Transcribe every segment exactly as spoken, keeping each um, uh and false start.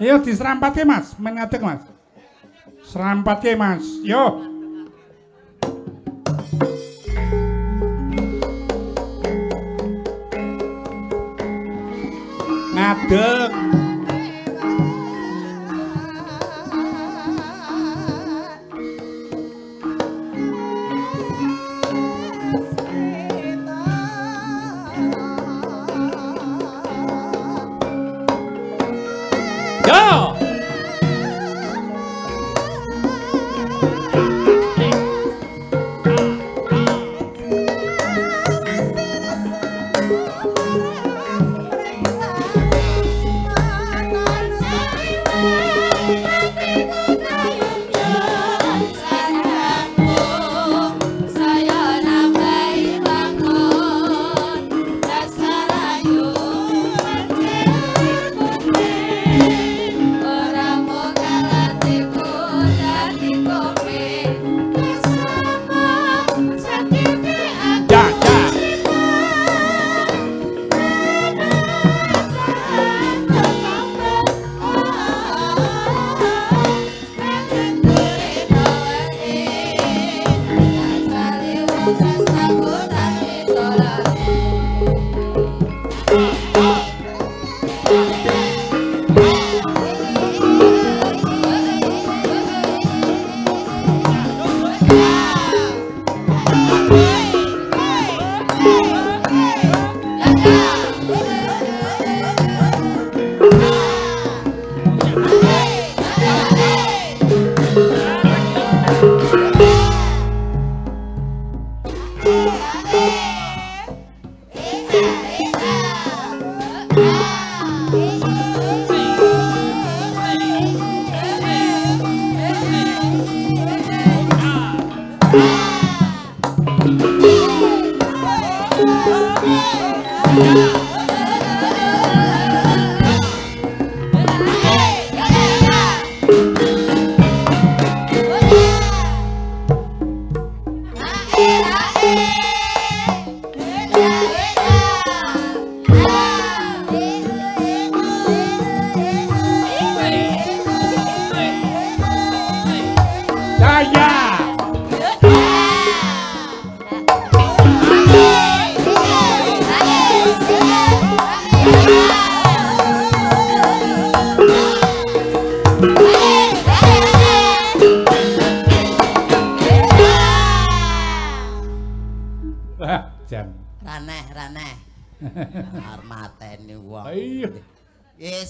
Ayo diserampatnya mas, main ngadeg mas. Serampatnya mas, yo. Ngadeg.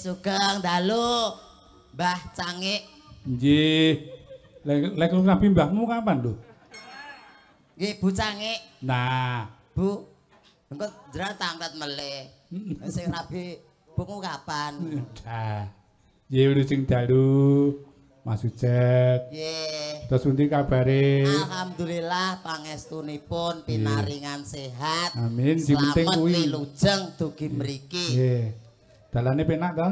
Sugeng dalu Mbah Cangik. Nggih. Lek lu nabi mbahmu kapan lho? Nggih Bu Cangik. Nah, Bu. Engko njenengan tanglet melih. Sing nabi bungku kapan? Dah. Nggih Wilujeng dalu Mas Ucet. Nggih. Terus pundi kabare? Alhamdulillah pangestunipun pinaringan sehat. Amin. Selamat wilujeng dugi mriki. Nggih. Dalane penak ta?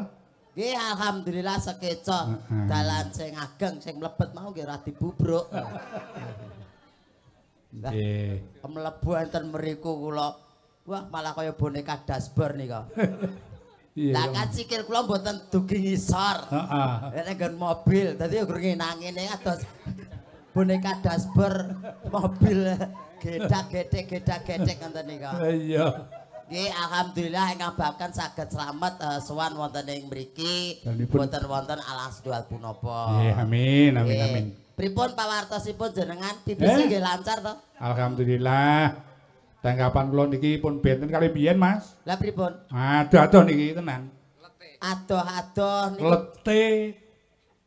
Nggih, alhamdulillah sekeca. Dalan sing ageng sing mlebet mau nggih ora dibubruk. Nggih. Mlebu enten mriku kula. Wah, malah kaya boneka dasbar nika. Iya. Lah kan sikil kula mboten dugi ngisor. Heeh. Nek nggon mobil, dadi yo ngenang ngene atus boneka dasbar mobil gedak-gedek-gedak-gedek ngoten nika. Iya. Nggih, alhamdulillah ingkang bahkan saged slamet uh, sowan wonten ing mriki boten wonten alas dual punapa. Nggih, amin amin Gye. Amin. Pripun pawartosipun jenengan tipis nggih eh. lancar to? Alhamdulillah. Tanggapan kula niki pun benten kali biyen, Mas. Lah pripun? Adoh-adoh niki tenan. Adoh-adoh niki. Lete.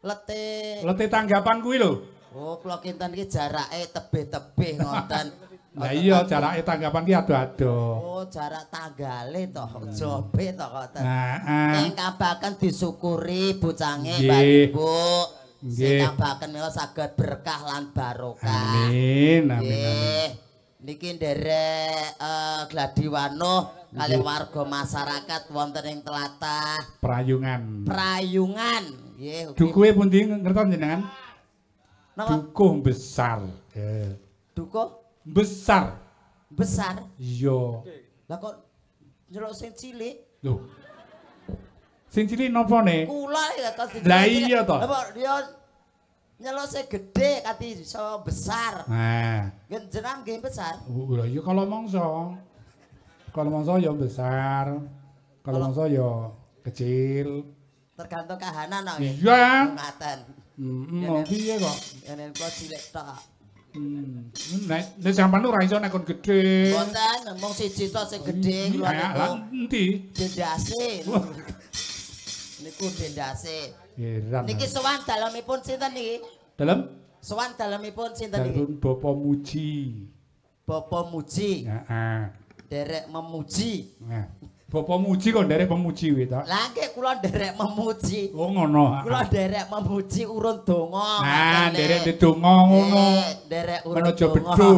Lete. Lete tanggapan kuwi lho. Oh, kula kinten iki jarake tebih-tebih ngoten. Nah iya jaraknya tanggapan ki adoh-adoh. Oh jarak tanggale toh, jobe toh koten. Nah, ingkang baken disyukuri Bu Cangik, Mbak Ibu. Nggih. Ingkang baken menika saged berkah lan barokah. Amin, amin, amin. Niki nderek gladiwanuh kalih warga masyarakat wonten ing tlatah Prayungan. Prayungan. Nggih. Dukuhe pundi ngertos jenengan? Dukuh besar. Dukuh besar, besar. Iya. Lah kok njeluk sing cilik? Lho. Sing cilik napa ne? Kula ya to. Lah iya to. Lah dia nyelose gede kati iso besar. Nah. Jenengan nggih besar. Lha iya kalau mongso. Kalau mongso ya besar. Kalau mongso ya kecil. Tergantung kahanan kok. Iya. Ngaten. Heeh. Wong piye kok? Yen kok cilik tok. Hmm. Nek nek sampean ora iso nek kon gedhe. Mboten, mung siji tok sing gedhe kuwi. Lah endi? Dendase. Niku dendase. Niki sowan dalemipun sinten niki? Dalem? Sowan dalemipun sinten niki? Dalem Bapa Muji. Bapa Muji. Heeh. Derek memuji. Nah. Bapa Muji kok derek memuji kuwi ta? Lah nggih kula derek memuji. Oh ngono. Kula derek memuji urun donga. Nah, derek ndedonga ngono. Derek urun menawa bedo.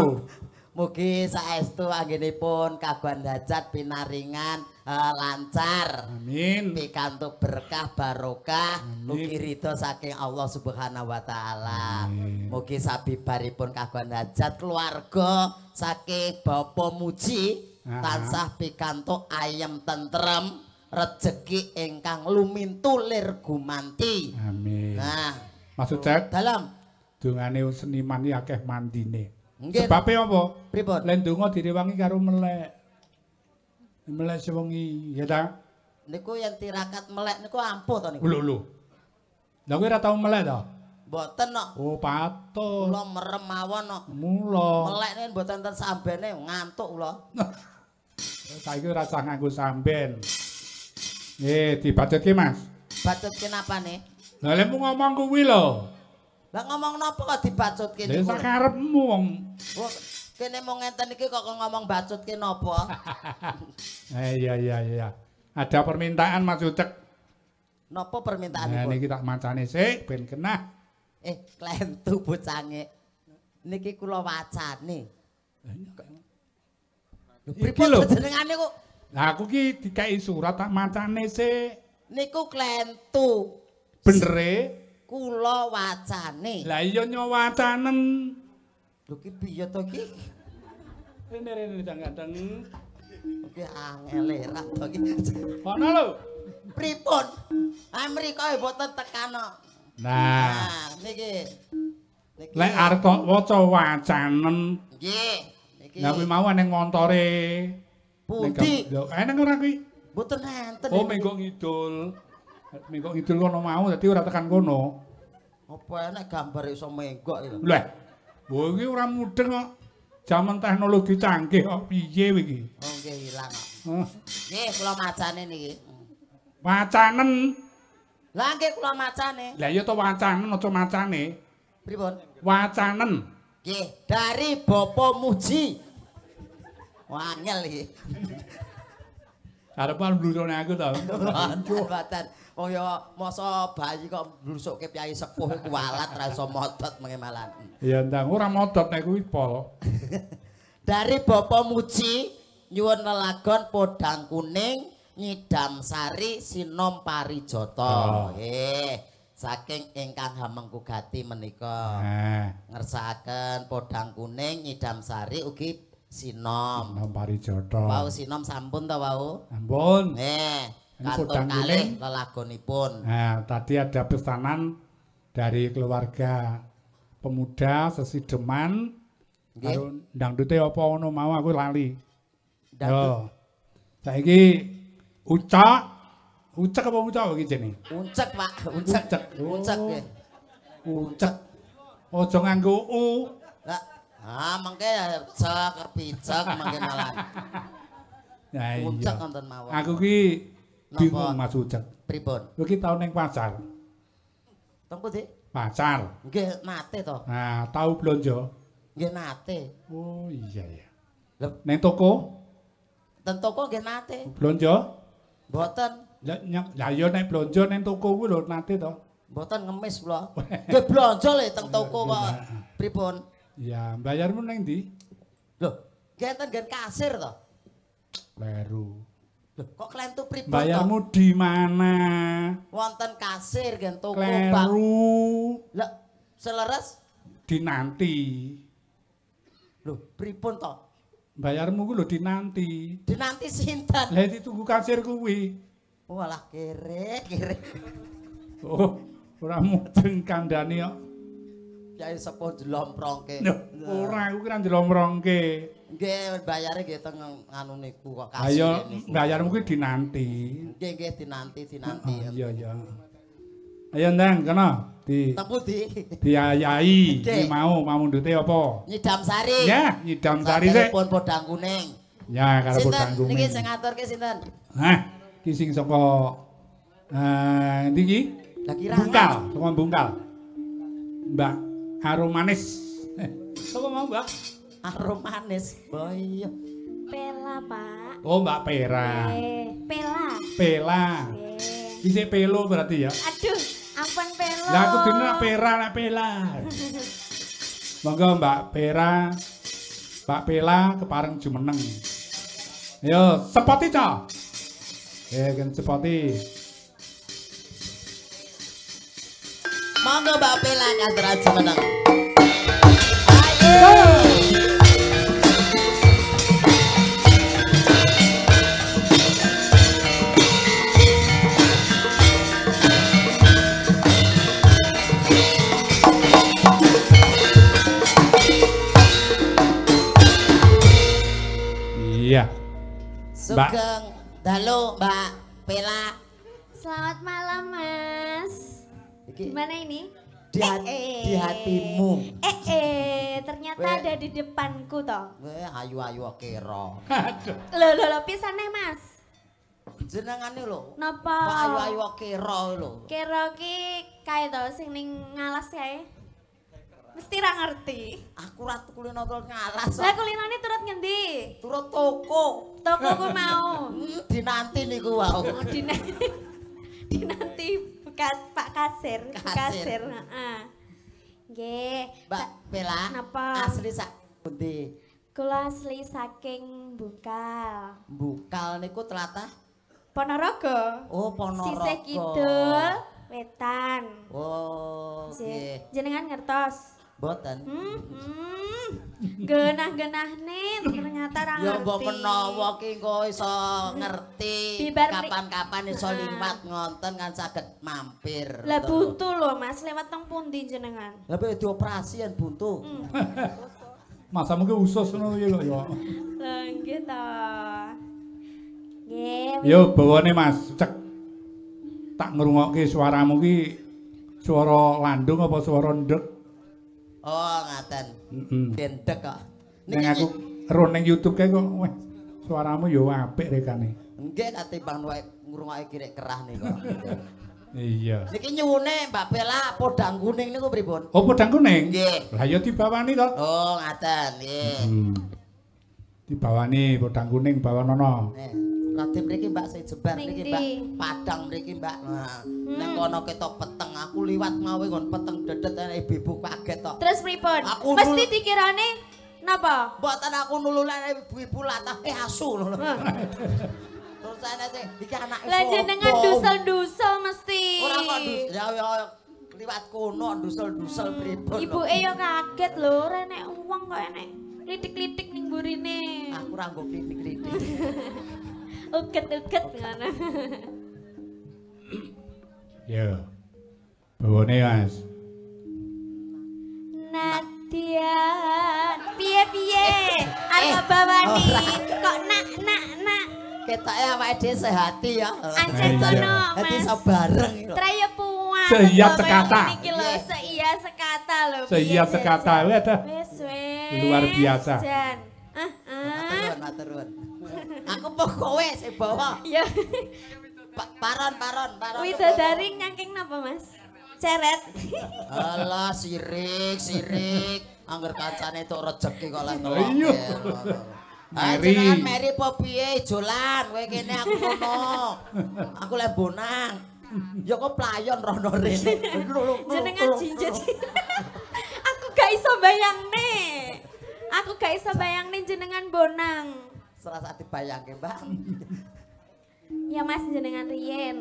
Mugi saestu anggenipun kagungan hajat pinaringan uh, lancar. Amin. Pikantuk berkah barokah, mugi ridho saking Allah Subhanahu wa taala. Mugi sabibaripun kagungan hajat keluarga saking Bapa Muji tansah pikantuk ayem tentrem, rejeki ingkang lumintu lir gumanti. Amin. Nah, maksud cek dalam dungane seniman iki akeh mandine. Sebabe apa? Pripun? Len donga direwangi karo melek. Melek sewengi, ya ta? Niku yen tirakat melek niku ampuh to niku. Lho lho. Lah kowe ora tau melek to? Mboten kok. Oh, patut. Kula merem mawon kok. Mula. Melek niku mboten ten sambene ngantuk kula. Saiki ora usah nganggo samben. Nggih, dibacutke, Mas. Bacutke napane? Lah lemu ngomong kuwi lho. Lah ngomong napa kok dibacutke niku? Lah karepmu wong. Kene mung ngenten iki kok ngomong bacutke napa? Eh iya iya iya. Ada permintaan Mas Ucek. Napa permintaan niku? Nah niki tak macane sik ben genah. Eh klentu bocange. Niki kula wacane. Lho pripun jenengane kok? Lah aku ki dikai surat tak macane sik. Niku klentu. Benere kula wacane. Lah iya nyawacanen. Lho ki piye to ki? Rene-rene janggadeng. Oke angel era to ki. Ono lho. Pripun? Amrika mboten tekano. Nah, niki. Niki. Lek arep waca wacanen. Nggih, niki. Lah kuwi mau nang ngontore. Pundi? Lho, eneng ora kuwi? Mboten enten. Oh, mengko ngidul. Mengko ngidul kono mau dadi ora tekan kono. Apa enak gambar iso menggok lho. Lah. Wo iki ora mudeng kok. Jaman teknologi canggih kok piye iki? Oh nggih ilang kok. Nggih kula macane niki. Wacanen. Lah nggih kula macane. Lah iya to wacanen aja macane. Pripun? Wacanen. Nggih, dari Bapa Muji. Wangel iki. Arepan blurone aku to. Batan. Wong ya masa bayi kok blusukke piyai sepuh kualat ra iso modot mengemalan. Ya ndang ora modot nek kuwi pol. Dari Bapa Muji nyuwun lelagon podhang kuning nyidam sari sinom parijata. Nggih. Oh. Saking ingkang Hamengkugati menika. Nah. Ngersakaken podhang kuning nyidam sari ugi sinom. Sinom parijata. Wau sinom sampun ta wau? Sampun. Nggih. Kantor kalih lelagonipun. Nah, tadi ada pesanan dari keluarga pemuda sesideman. Karo dangdute apa ono mau aku lali. Yo. Saiki Ucak, Ucak apa Ucak iki jenenge? Ucak, Pak. Ucak. Ucak nggih. Ucak. Aja nganggo u. Lah, ha mengke cek picek mengke malan. Ya iya. Ucak wonten mawon. Aku ki bingung Mas Ucek. Pripun? Lho ki tau ning pacar. Teng pundi? Pacar. Nggih nate to. Nah, tau blonjo. Nggih nate. Oh iya ya. Ning toko? Ten toko nggih nate. Blonjo? Mboten. Lah ya nek blonjo ning toko kuwi lho nate to. Mboten ngemis kula. Nggih blonjo le teng toko kok. Pripun? Ya, bayarmu ning ndi? Lho, nggih enten nggen kasir to. Baru. Loh, kok klentu pripun? Bayarmu di mana? Wonten kasir nggen toko, Pak. Lah, seleres dinanti. Loh, pripun to? Bayarmu ku lho dinanti. Dinanti sinten? Lah ditunggu kasir kuwi. Walah kere kere. Oh, orang mudeng kandani kok. Kiai sepuh jelomprongke. Ora iku kira jelomprongke. Nggih, bayare nggih teng anu niku kok kasih. Ayo, bayarmu kuwi dinanti. Nggih nggih dinanti dinanti. Iya iya. Ayo ndang kana di. Tempu di. Diayai. Iki mau mamundute apa? Nyidam sari. Ya, nyidam sari sik. Pun podang kuning. Ya, karo podang kuning. Sinten niki sing ngaturke sinten? Hah. Kising soko eh niki bungkal, soko bungkal. Mbak Harum Manis. Sapa mau, Mbak? Harum Manis. Boyo. Pela, Pak. Oh, Mbak Pera. Eh, Pela. Pela. Iki pelo berarti ya. Aduh, ampun pelo. Lah aku dene Pera nek Pela. Monggo Mbak Pera. Mbak Pela kepareng jumeneng. Ayo, sepoti ta. Ya kan sepati. Monggo Mbak Pela nyandraj menang. Ayo. Iya. Sugeng. Halo Mbak Pela. Selamat malam Mas. Gimana ini? Di, hat, eh, di hatimu. Eh, eh ternyata weh. Ada di depanku toh. Weh ayu ayu kero. Lo lo lo pisane Mas. Jenengane lo. Napa? Ayu ayu kero lo. Kero ki kae to sing ning ngalas kae. Mesti ra ngerti. Aku ratu kulino turut ngalas. Lah kulinane turut ngendi? Turut toko. Toko ku mau. Dinanti niku wae. Oh, dinanti. Dinanti bekas Pak Kasir, Kasir, heeh. Nggih. Mbak Pela. Napa? Asli sak pundi? Kula asli saking Bungkal. Bungkal niku tlatah Ponorogo. Oh, Ponorogo. Sisih kidul wetan. Oh, nggih. Jenengan ngertos? Boten. Hmm, hmm. Genah-genahne ternyata ra ngerti. Ya mbok menawa ki engko iso ngerti. Kapan-kapan iso liwat ngonten kan saged mampir. Lah buntu lho Mas, lewat teng pundi jenengan? Lah kok dioperasi yen buntu. Masa mungkin usus ngono ya lho ya. Lah nggih ta. Nggih. Yo bawane Mas, cek. Tak ngrungokke suaramu ki suara landung apa suara ndek? Oh ngaten. Gendek kok. Ning aku ro ning YouTube kae kok weh suaramu yo apik rekane. Nggih katimbang wae ngrungokke kirek kerah niku. Iya. Niki nyuwune Mbak Pela podang kuning niku pripun? Oh podang kuning? Nggih. Lah yo dibawani to. Oh ngaten nggih. Dibawani podang kuning bawanono. Rade mriki Mbak saya jebar mriki Mbak Padang mriki Mbak. Nah, nek kono ketok peteng aku liwat mawe kon peteng dedet ibu kaget tok. Terus pripun? Mesti dikirane napa? Mboten aku nululane ibu-ibu latah eh asu lho. Terus ana sing iki anake. Lah jenengan dusel-dusel mesti. Ora kok dusel liwat kono dusel-dusel pripun. Ibuke yo kaget lho, ora enek wong kok enek klitik-klitik ning mburine. Aku ora nggo klitik-klitik. Uget-uget ngono. Ya. Bawane Mas. Nadian, piye-piye? Ana bawani kok nak nak nak. Ketoke awake dhewe sehati ya. Ancen kono Mas. Dadi sabareng iki. Traya puan. Seiya sekata. Iki lho, seiya sekata lho. Seiya sekata lho ta. Wis wis. Luar biasa. Ah ah. Matur nuwun. Aku pokoke sing bawa. Ya. Paron paron paron. Widadaring nyangking napa, Mas? Ceret. Alah sirik sirik. Angger kancane tok rejeki kok lan telu. Iya. Mari. Jangan meri po piye jolan kowe kene aku kono. Aku lek bonang. Ya kok playon rono rene. Jenengan jinjet. Aku gak iso bayangne. Aku gak iso bayangne jenengan bonang. Serasa dibayangke, Mbak. Ya Mas jenengan riyen.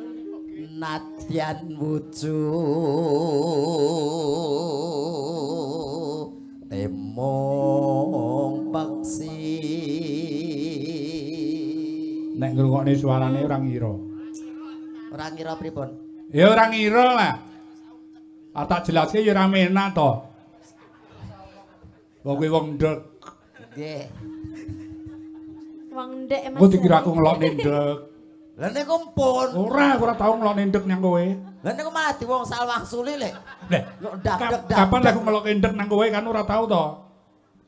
Nadyan wujud temong peksi. Nek ngrungokne suarane ora ngira. Ora ngira pripun? Ya ora ngira lah. Ah tak jelaske ya ora menak to. Wong kuwi wong ndek. Nggih. Wong ndek Mas. Kok dikira aku ngelokne ndek. Lah nek kumpul. Ora, ora tau ngelokne ndek nang kowe. Lah nek mati wong salwang suli lek. Lah ndak ndak. Kapan aku ngelokne ndek nang kowe kan ora tau to.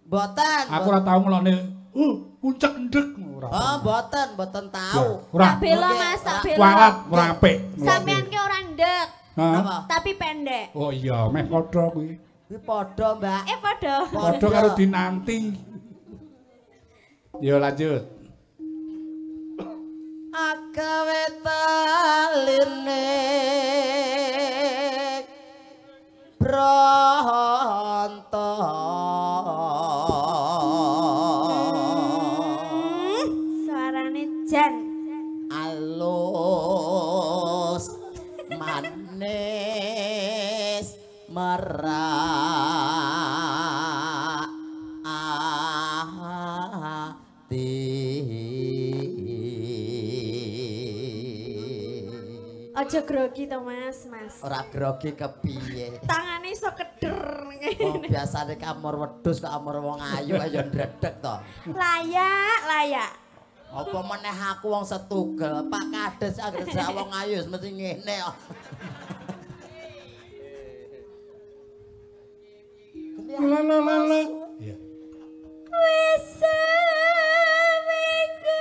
Boten. Aku ora tau ngelokne uh puncak ndek. Oh, boten, boten tahu. Tak bela Mas, tak bela. Kualat, ora apik. Sampeyan ki ora ndek. Tapi pendek. Oh iya, meh padha kuwi. Kuwi padha, Mbak. Eh padha. Padha karo dinanti. Yo lanjut. Agawe taline Bronto. Alus manis merah hati. Aja grogi to Mas, Mas. Ora grogi kepiye? Tangane iso keder ngene. Biasane kamor wedhus kok amor wong ayu ayo ndredeg to. Layak, layak. Apa meneh aku wong Setugel, Pak Kades anggere sak wong ayu mesti ngene kok. La la la la. Iya. Wes mengkep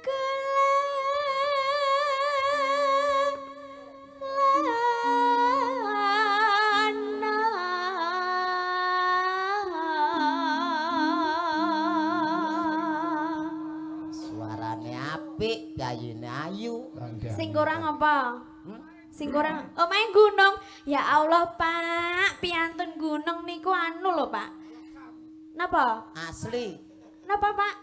kula Yayine ayu. Sing kurang apa? Hmm? Sing kurang omahe oh, gunung. Ya Allah, Pak. Piantun gunung niku anu lho, Pak. Napa? Asli. Napa, Pak?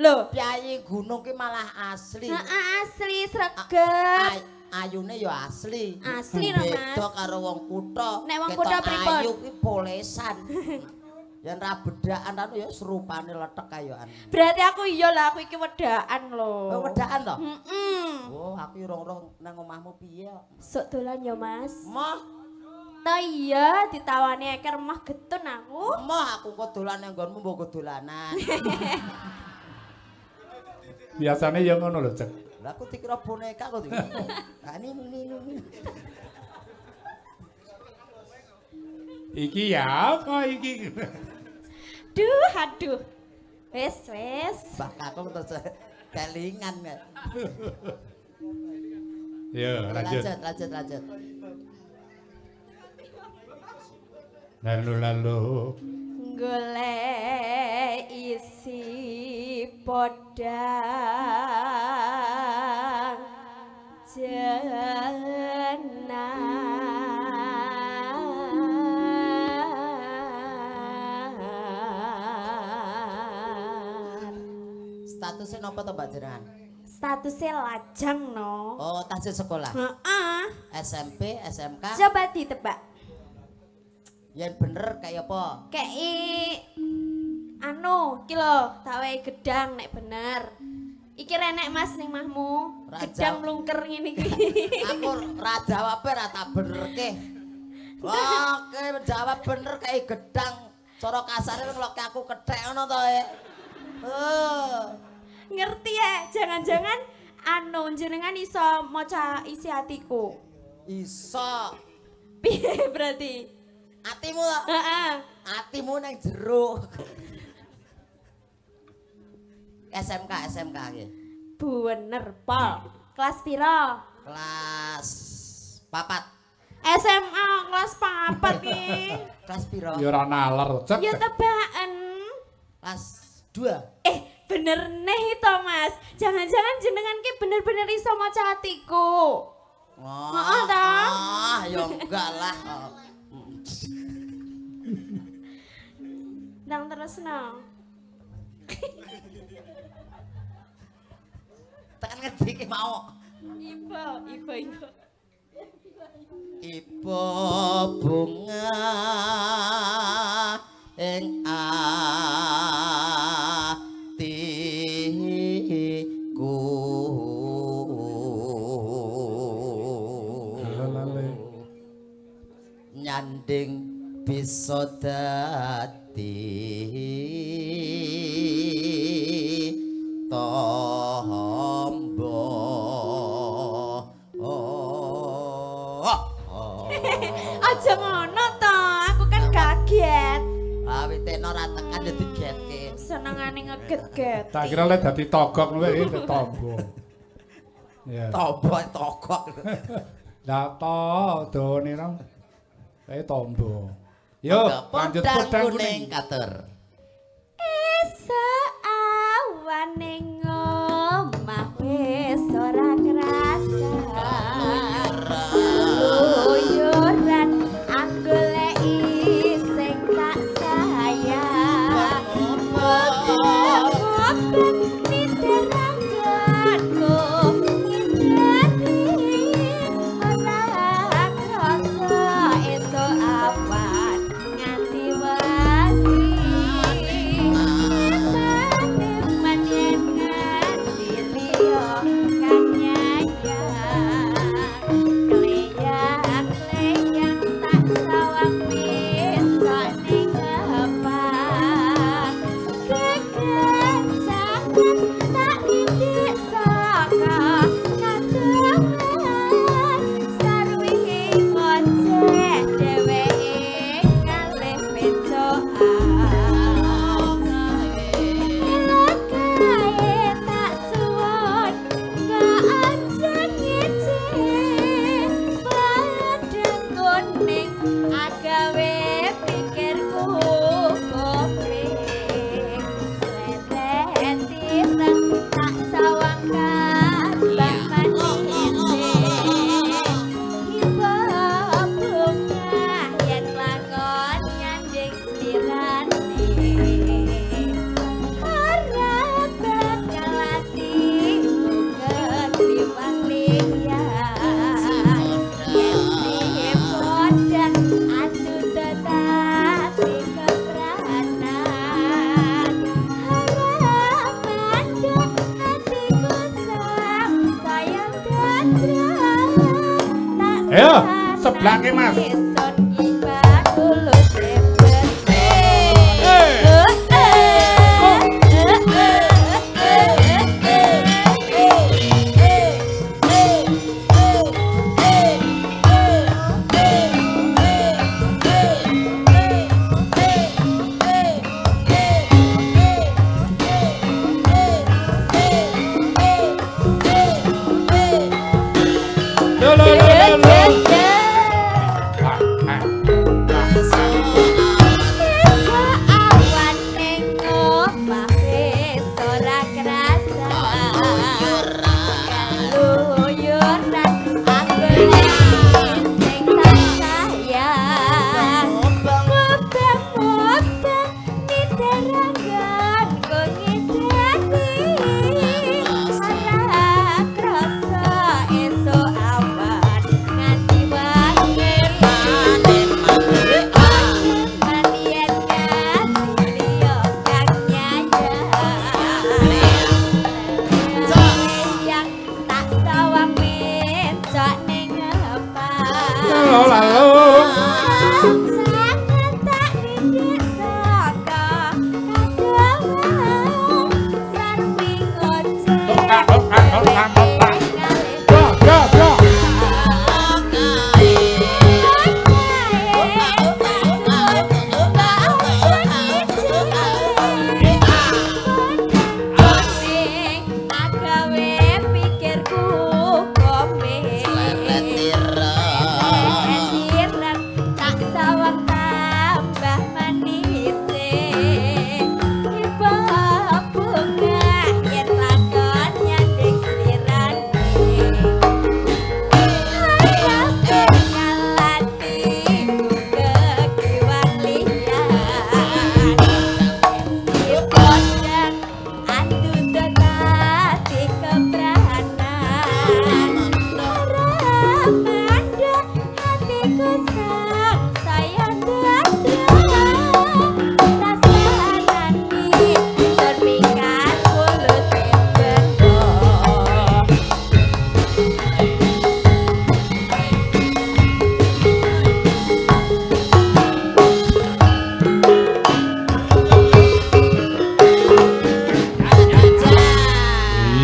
Lho, piyayi gunung ki malah asli. Heeh, asli sregep. Ayune ya asli. Asli lho, Mas. Beda karo wong kutha. Nek wong kutha pripun? Ayu ki polesan. Yang rabedaan anu ya serupane letek kayoan. Berarti aku iya lah aku iki wedaan lho. Oh, wedaan to? Heeh. Mm -mm. Oh, aku rong-rong nang omahmu piye kok. Sok dolan ya, Mas. Mah. Ta iya ditawani eker mah getun aku. Mah aku kok dolan nang nggonmu mbok dolanan. Biasane ya ngono lho, Cek. Lah aku dikira boneka kok dikira. Lah ini ini. Iki ya apa iki? Duh, aduh. Wes, wes. Bakal aku terus kelingan ya. Yo, lanjut. Lanjut, lanjut, lanjut. Lalu, lalu. Golek isi podang jenang. Statusnya nopo to Mbak Jeran? Statusnya lajang no. Oh, tahsil sekolah? Heeh. S M P, S M K? Coba ditebak. Yang bener kayak apa? Kayak i... anu, kilo tawai gedang nek bener. Iki renek Mas ning mahmu. Gedang melungker ngene iki. Aku ra jawab e ra tak benerke. Oke, menjawab bener kayak gedang. Cara kasare kalau aku kethek ngono to e. Oh, ngerti ya? Jangan-jangan anu jenengan iso maca isi hatiku. Iso. Piye berarti? Atimu lho. Heeh. Atimu nang jero. S M K, S M K iki. Bener, Pol. Kelas piro? Kelas papat. S M A kelas papat iki. Kelas piro? Ya ora naler, Cek. Ya tebakan. Kelas dua. Eh bener neh itu Mas, jangan-jangan jenengan ki bener-bener iso maca hatiku. Oh, oh, ah, ya enggak lah. Nang terus no. Tekan ngerti ki mau. Ibu, ibu, ibu. Ibu bunga ing ati ku. sodati tombo aja ngono to, aku kan kaget awite ora tekan dadi getke senengane ngeget-get tak kira lek dadi togok luwe tombo ya tombo togok la to done nang kae tombo. Yo, lanjut pedang kuning kater. Esok awan ning omah wis ora kerasa. Uyuran anggolek sing tak sayang. Motong-motong niteranganku ngenteni ora kerasa esok awan. Ayo, sebelaknya mas.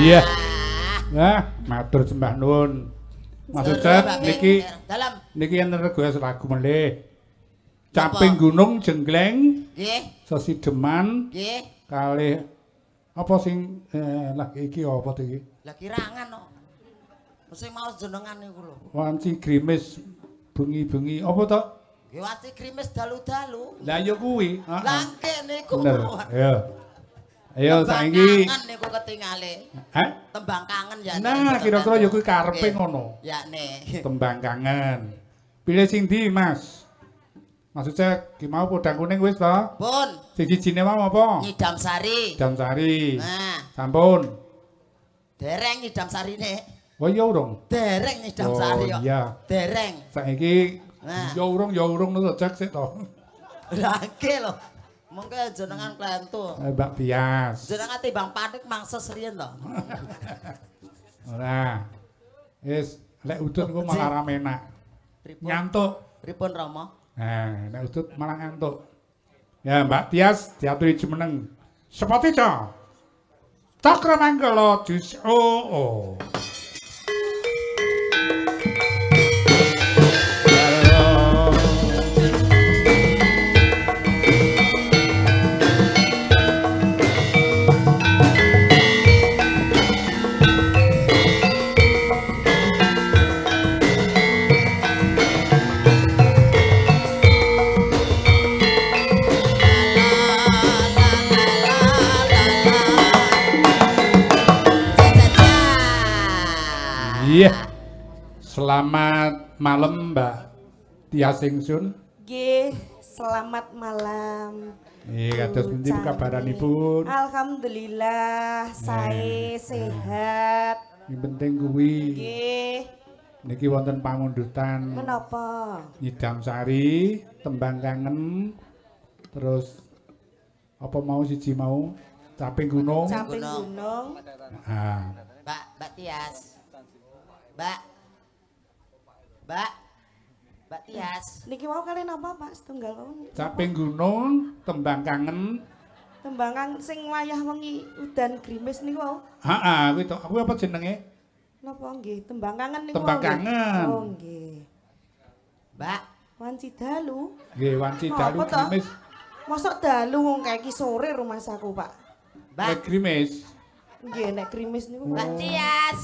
Iya. Nah, matur sembah nuwun. Maksud saya niki dalam niki enten rega lagu melih. Caping gunung jengleng. Nggih. Sesideman. Nggih. Kalih apa sing eh, lagi iki apa to iki? Lah kirangan kok. No. Sing mau jenengan niku lho. Wanci grimis bengi-bengi apa to? Nggih wanci grimis dalu-dalu. Lah ya kuwi. Lah kene niku. Iya. Ayo saiki kangen niku ketingale. Hah? Tembang kangen ya. Nah, kira-kira ya kuwi karepe ngono. Yakne. Tembang kangen. Pilih sing ndi, Mas? Maksud saya ki mau podang kuning wis to? Pun. Siji-sijine mau apa? Ngidam sari. Ngidam sari. Nah. Sampun. Dereng ngidam sarine. Oh iya urung. Dereng ngidam sari yo. Oh iya. Dereng. Saiki ya urung ya urung lho cek sik to. Lah iki lho. Monggo jenengan klentu. Mbak Bias. Jenengan timbang panik mangses riyen to. Ora. Wis lek udut ku malah rame enak. Ngantuk. Pripun Rama? Nah, nek udut malah ngantuk. Ya Mbak Bias diaturi jumeneng. Sepati ta. Cakramangkala jus oo. Iya. Selamat malam Mbak Tia Singsun. Nggih, selamat malam. Iya, kados pundi kabaranipun? Alhamdulillah, sae sehat. Sing penting kuwi. Nggih. Niki wonten pangundutan. Menapa? Ngidam sari, tembang kangen. Terus apa mau siji mau? Caping gunung. Caping gunung. Heeh. Mbak, Mbak Tias. Mbak, Mbak, Mbak Tias. Niki mau kalian apa Pak? Setunggal kau. Caping gunung, tembang kangen. Tembang kangen sing wayah wengi udan grimis niku mau. Heeh, kuwi to. Aku apa jenenge? Napa nggih? Tembang kangen niku. Tembang kangen. Oh nggih. Mbak, wanci dalu. Nggih, wanci dalu grimis. Mosok dalu wong kae iki sore rumah saku, Pak. Mbak grimis. Nggih, nek grimis niku Mbak Tias.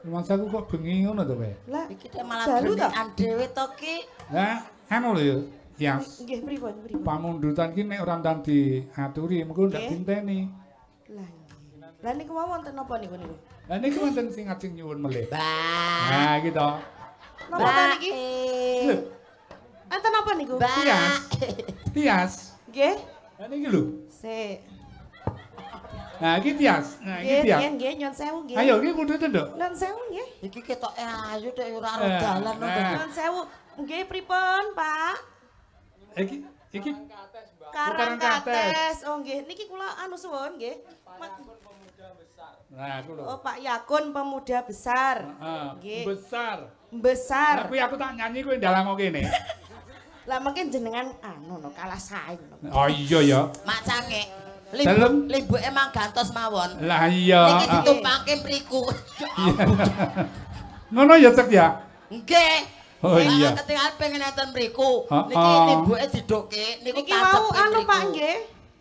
Masa aku kok bengi ngono to, Pak? Lah, iki malah genikan dhewe to ki. Lah, anu lho ya. Nggih, pripun, pripun. Pamundutan ki nek ora ndan diaturi mengko ndak dinteni. Lah, nggih. Lah niku wonten napa niku niku? Lah niku wonten sing ajeng nyuwun melih. Nah, iki to. Napa niki? Enten napa niku? Tias. Tias. Nggih. Lah niki lho. Sik. Nah, iki Tias. Nah, iki Tias. Nggih, nggih, nyuwun sewu nggih. Ayo iki kudu nduk. Nyuwun sewu nggih. Iki ketoke ayu tek ora ora dalan lho. Nyuwun sewu. Nggih pripun, Pak? Iki iki Karang Kates. Oh nggih, niki kula anu suwun nggih. Pemuda Besar. Nah, aku lho. Oh, Pak Yakun Pemuda Besar. Heeh. Nggih. Besar. Besar. Lah kuwi aku tak nyanyi kuwi ndalango kene. Lah mungkin jenengan anu lho kalah saing lho. Oh iya ya. Mak Cangek. Dalam libu emang gantos mawon. Lah iya. Niki ditumpake mriku. Ngono ya cek ya. Nggih. Oh iya. Ketinggalan pengen nonton mriku. Niki libuke didokke niku tancep. Niki anu Pak nggih.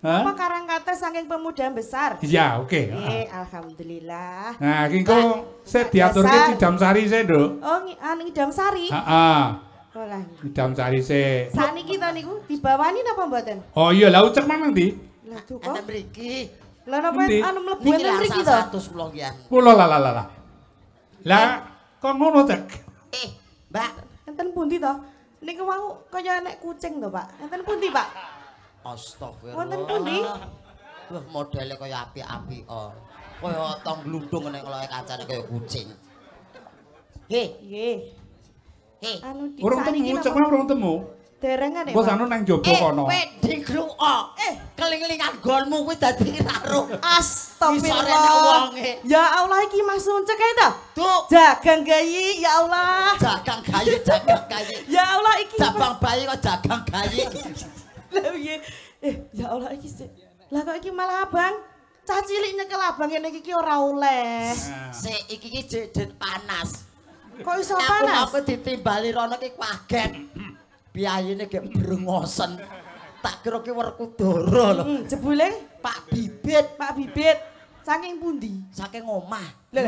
Apa Karang Kates saking Pemuda Besar? Iya, oke. Nggih, alhamdulillah. Nah, iki engko sik diaturke Ngidam Sari sik, Nduk. Oh, Ngidam Sari? Heeh. Oh lah. Ngidam Sari sik. Saniki to niku dibawani napa mboten? Oh iya, lha ucek maneng ndi? Enten mriki. Lah napa anu mlebu enten mriki to? seratus sepuluh ki. Kula la la la. Lah kok ngono Cek? Eh, Mbak, enten pundi to? Niku wau kaya enek kucing to, Pak. Enten pundi, Pak? Astagfirullah. Wonten pundi? Wah, modele kaya apik-apik kok. Kaya tong glundung nek kaya kancane kaya kucing. Heh, nggih. Heh. Anu di urung temu, Cek mah urung temu. Derengan ya, Pak? Bos anu nang jobo kono. Eh, wedi gluok. Eh, keling-kelingan golmu kuwi dadi karo. Astagfirullah. Ya Allah iki Mas Suncek ae ta? Jagang gayi, ya Allah. Jagang gayi, jagang gayi. Ya Allah iki. Jabang bayi kok jagang gayi. Lah piye? Eh, ya Allah iki. Lah kok iki malah abang Cah cilik nyekel abang ngene iki ora oleh. Sik iki iki panas. Kok iso panas? Aku ditimbali rono iki kaget. Biyayine gek brengosen. Tak kira ki Werkudara lho. Jebule Pak Bibit, Pak Bibit. Saking pundi? Saking omah. Lho.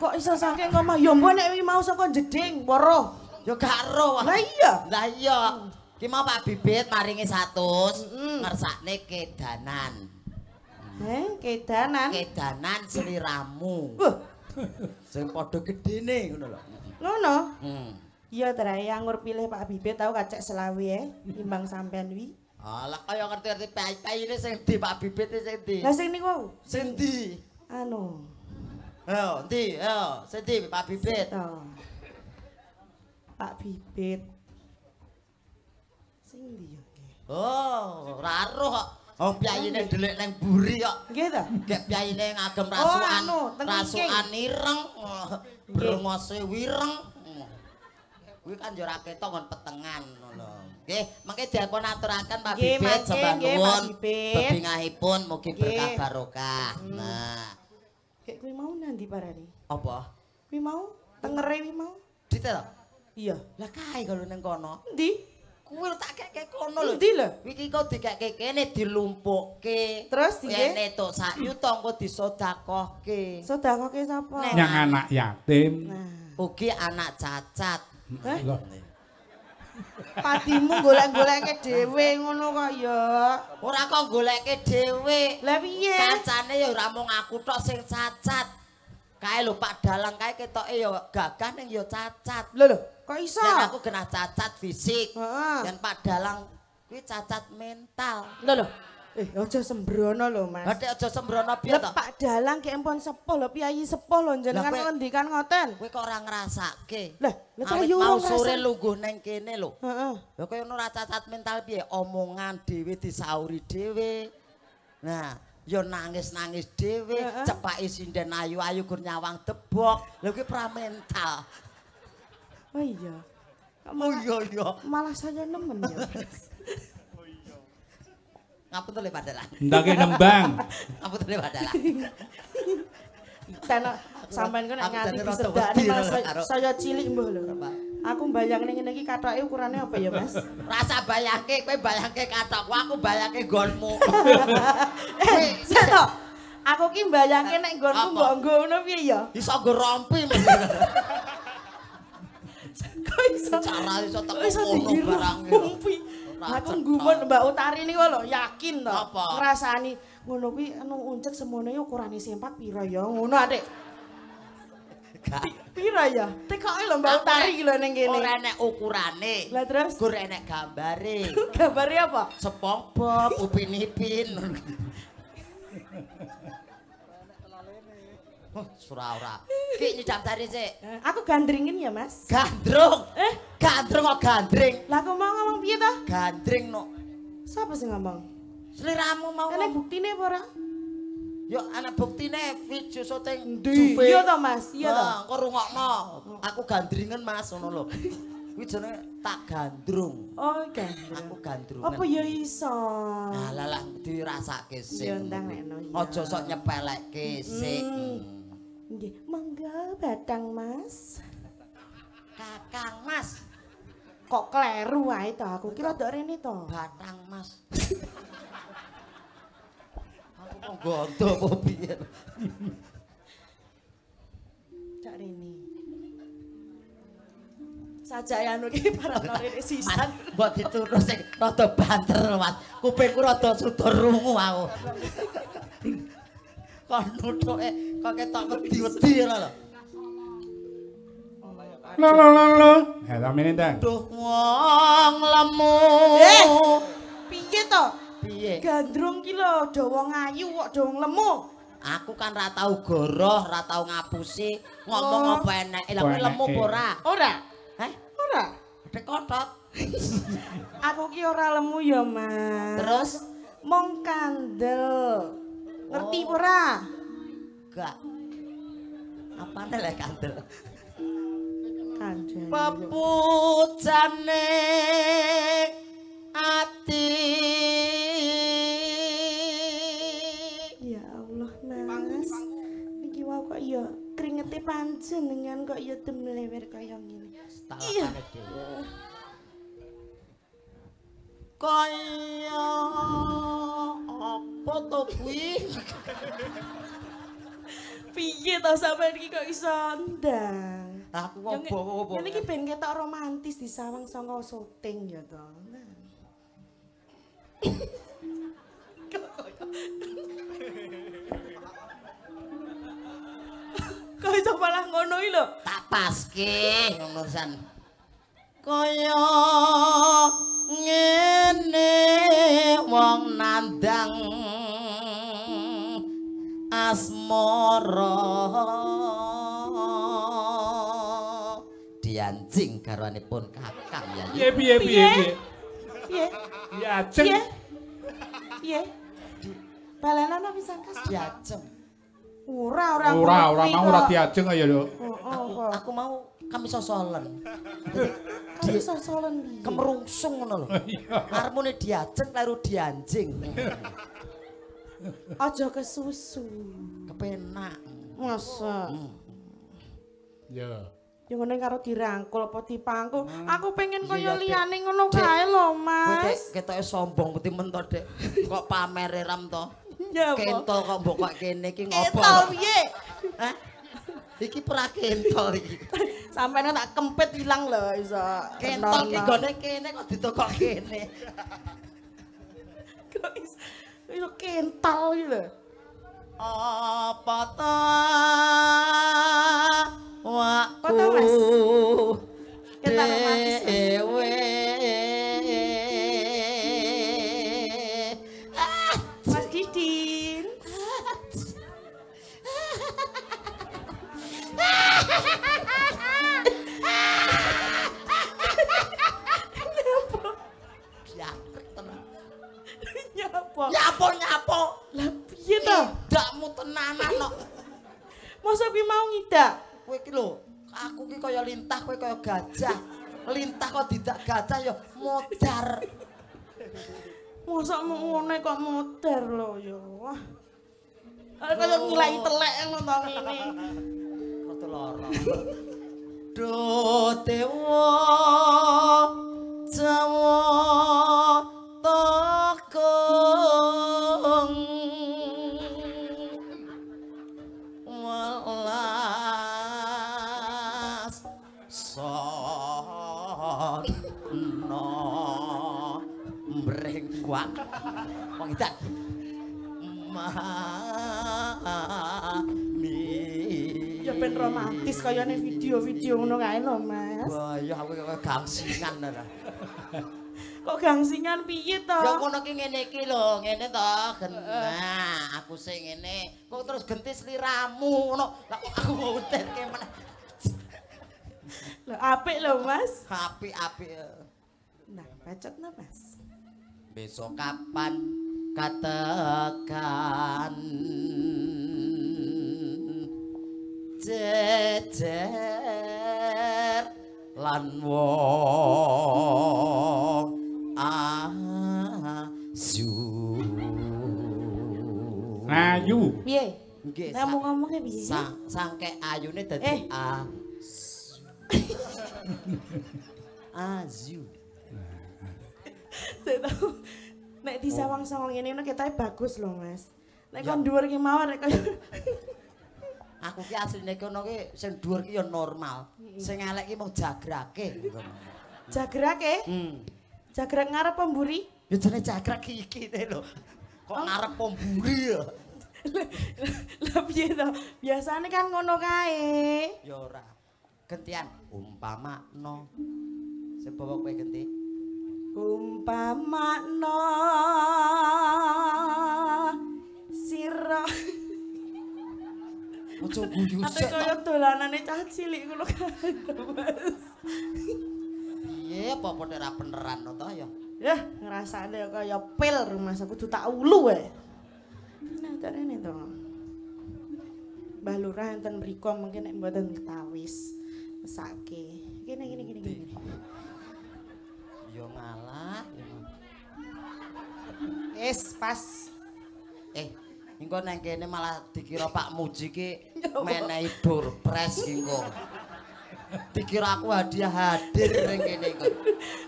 Kok iso saking omah? Ya mbok nek mau saka jeding, weruh. Ya gak ero. Lah iya. Lah iya. Ki mau Pak Bibit maringi seratus, ngersakne kedanan. Heh, kedanan. Kedanan seliramu. Wah. Sing padha gedene ngono lho. Ngono? Hmm. Iya, Trai, anggur pilih Pak Bibit tau kacek selawe ya, timbang sampean wi. Alah, kaya ngerti-ngerti pai-pai ini sing di Pak Bibit iki sing di. Lah sing niku sing di. Anu. Ayo, ndi, ayo, sing di Pak Bibit. Pak Bibit. Oh, ora roh kok. Wong piyayine delik ning mburi kok. Nggih ta? Gek piyayine ngagem rasukan. Rasukan ireng, brengose wireng. Kuwi kan yo ora ketok nggon petengan lho. Nggih, mengke diakon aturaken Pak Bibit sembah nuwun. Bebingahipun mugi berkah barokah. Nah. Gek kuwi mau nandi parane? Apa? Kuwi mau tengere kuwi mau. Dite to? Iya. Lah kae kalau ning kono. Endi? Kuwi tak kekek kono lho. Endi lho? Iki kok dikekek kene dilumpukke. Terus nggih. Kene tok sak yuta engko disodakohke. Sodakohke sapa? Yang anak yatim. Ugi anak cacat. Lho. Padimu golek-golekke dhewe ngono kok ya. Ora kok golekke dhewe. Lah piye? Kancane ya ora mung aku tok sing cacat. Kae lho Pak Dalang kae ketoke ya gagah ning ya cacat. Lho lho. Kok iso? Yen aku genah cacat fisik. Yen Pak Dalang kuwi cacat mental. Lho lho. Eh aja sembrono lho, Mas. Nek aja sembrono piye to? Pak Dalang ki empon sepuh lho, piyayi sepuh lho jenengan ngendikan ngoten. Kowe kok ora ngrasake. Lah, lha kok yo ora sore lungguh nang kene lho. Heeh. Lha kaya ora cacat mental piye? Omongan dhewe disauri dhewe. Nah, yo nangis-nangis dhewe, cepake sinden ayu-ayu gur nyawang debok. Lha kuwi pramental. Oh iya. Oh iya iya. Malah saya nemen ya. Oh iya. Ngapunten le Padalan. Ndake nembang. Ngapunten le Padalan. Tenan sampean ku nek nganti disedakne malah saya cilik mbuh lho. Aku bayang ning ngene iki kathoke ukurane apa ya, Mas? Rasa bayangke, kowe bayangke kathokku, aku bayangke nggonmu. Eh, seto. Aku ki bayangke nek nggonku mbok nggo ngono piye ya? Iso nggo rompi mesti. Kok iso? Cara iso teko ngono barange. Rompi. Aku nggumun Mbak Utari niku lho, yakin to. Ngrasani ngono kuwi anu uncek semono ya ukurane sempak pira ya ngono, Adik. Pira ya? Tekoke lho Mbak Utari lho ning kene. Ora enek ukurane. Lah terus gur enek gambare. Gambare apa? SpongeBob, Upin Ipin. Oh, surah ora. Ki nyidak tari sik. Aku gandringin ya, Mas. Gandrung. Eh, gandrung kok gandring. Lah aku mau ngomong piye to? Gandring nok. Sapa sing ngomong? Sliramu mau. Enek buktine apa ora? Yo anak buktine video syuting Juve. Iya to, Mas. Iya to. Engko rungokno. Aku gandringen, Mas, ngono lho. Kuwi jenenge tak gandrung. Oh, gandrung. Aku gandrung. Apa ya iso? Nah, lah lah dirasake sik. Yo ndang nekno. Aja sok nyepelekke sik. Nggih, monggo batang, Mas. Kakang, Mas. Kok kleru wae to aku ki rodok rene to. Batang, Mas. Kok gondo apa piye? Cak Rini. Sajaya anu iki parane rene sisan. Mbok diturus sing rada banter, Mas. Kupingku rada sudor rungu aku. Kon nutuke kok ketok wedi-wedi ora lho. Lho lho lho lho. Ha ramene ta. Duh wong lemu. Eh, piye to? Piye? Gandrung ki lho, do wong ayu kok do wong lemu. Aku kan ra tau goroh, ra tau ngapusi, ngomong apa eneke. Lah kowe lemu apa ora? Ora. Heh, ora. Dekotot. Aku ki ora lemu ya, Mas. Terus mung kandel. Ngerti ora? Enggak. Apane lek kandel? Kandel. Pepujane ati panjenengan kok ya demlewer kaya ngene. Iya. Kaya apa to kuwi? Piye to sampean iki kok iso ndang? Aku kok bawa-bawa. Ngene iki ben ketok romantis disawang saka syuting ya to. Kok iso malah ngono iki lho. Tak paske urusan. Kaya ngene wong nandang asmara dianjing garwanipun kakang ya. Piye piye piye piye. Piye? Diajeng. Piye? Balenan apa pisan kas diajeng. Ora, ora, ora, ora, mau ora diajeng aja lho. Aku, aku mau kami sosolen. Kami sosolen biye. Kemerungsung ngono lho. Armone diajeng laru dianjing. Aja kesusu. Kepenak. Masa. Ya. Yo ngene karo dirangkul apa dipangkul. Aku pengen kaya liyane ngono kae lho, Mas. Kowe ketoke sombong peti mentok, Dek. Kok pamere ram to? Kentol kok mbok kok kene iki ngopo? Kentol piye? Hah? Iki pra kentol iki. Sampene tak kempit ilang lho iso. Kentol iki gone kene kok ditokok kene. Kok iso kentol iki lho. Apa ta waktu kita romantis. Nyapo nyapo nyapo lah piye to ndakmu tenanan kok mosok kuwi mau ngidak kowe iki lho aku ki kaya lintah kowe kaya gajah lintah kok didak gajah ya modar mosok ngene kok modar lho ya wah kaya ngilai telek ngono to ngene rada lara do dewa Jawa Tokong welas sono mrengwak wong idak mami ya ben romantis kayane video-video ngono kae lho Mas. Wah ya aku kok gangsingan ora. Kok gangsingan piye to? Ya ngono ki ngene iki lho, ngene to, genah. Aku sing ngene, kok terus genti sliramu ngono. Lah kok aku nguterke meneh. Lho apik lho, Mas. Apik-apik. Nah, pacetna, Mas. Besok kapan katakan jejer lan wong asu ayu piye nggih kamu ngomongnya piye sangke ayune dadi a azu tahu nek disawang-sawang ngene ngono ketahe bagus lho Mas nek kon dhuwur ki mawon rek aku ki asline kono ki sing dhuwur ki ya normal sing elek ki mung jagrake jagrake hmm Jagrak ngarep pemburi? Ya jane jagrak iki lho. Kok ngarep pemburi ya? Lah piye to? Biasane kan ngono kae. Ya ora. Gentian umpamakno. Sing bawa kowe genti. Umpamakno sira. Ojo guyu sik. Ate koyo dolanane cah cilik ngono kae. Iya, apa-apa ora beneran to ya. Yah, ngrasane kaya pil rumah aku kudu tak ulu wae. Nah, carane to. Mbah Lurah enten mriku mungkin nek mboten ketawis mesake. Kene kene kene kene. Yo ngalah. Es pas. Eh, engko nang kene malah dikira Pak Muji ki menehi durpres iki kok. Dikira aku hadiah hadir ning kene kok.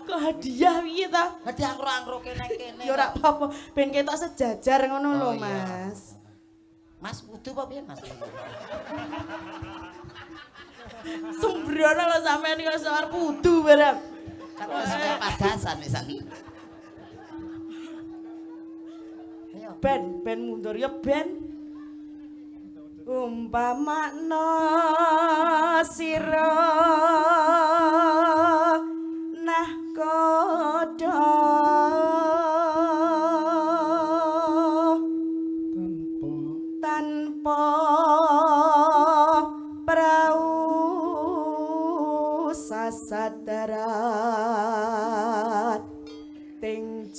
Kok hadiah piye ta? Hadiah angro-angro kene kene. Ya ora apa-apa, ben ketok sejajar ngono lho, Mas. Mas wudu apa piye, Mas? Sembrono lho sampean kok soal wudu bareng. Karo sampean padasan pisan. Ben, ben mundur ya ben. Umpamakno sira nah kodho tanpa tanpa prau sasadarat ting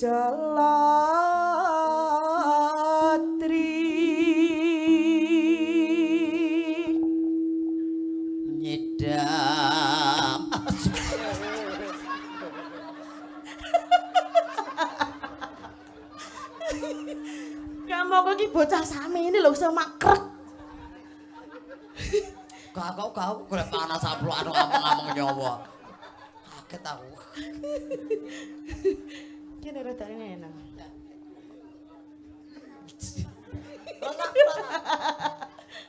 bocah sami ini lho iso makrek. Gak kau kau golek panas saplo anu ameng-ameng nyawa. Kaget aku. Kene rada enak. Ora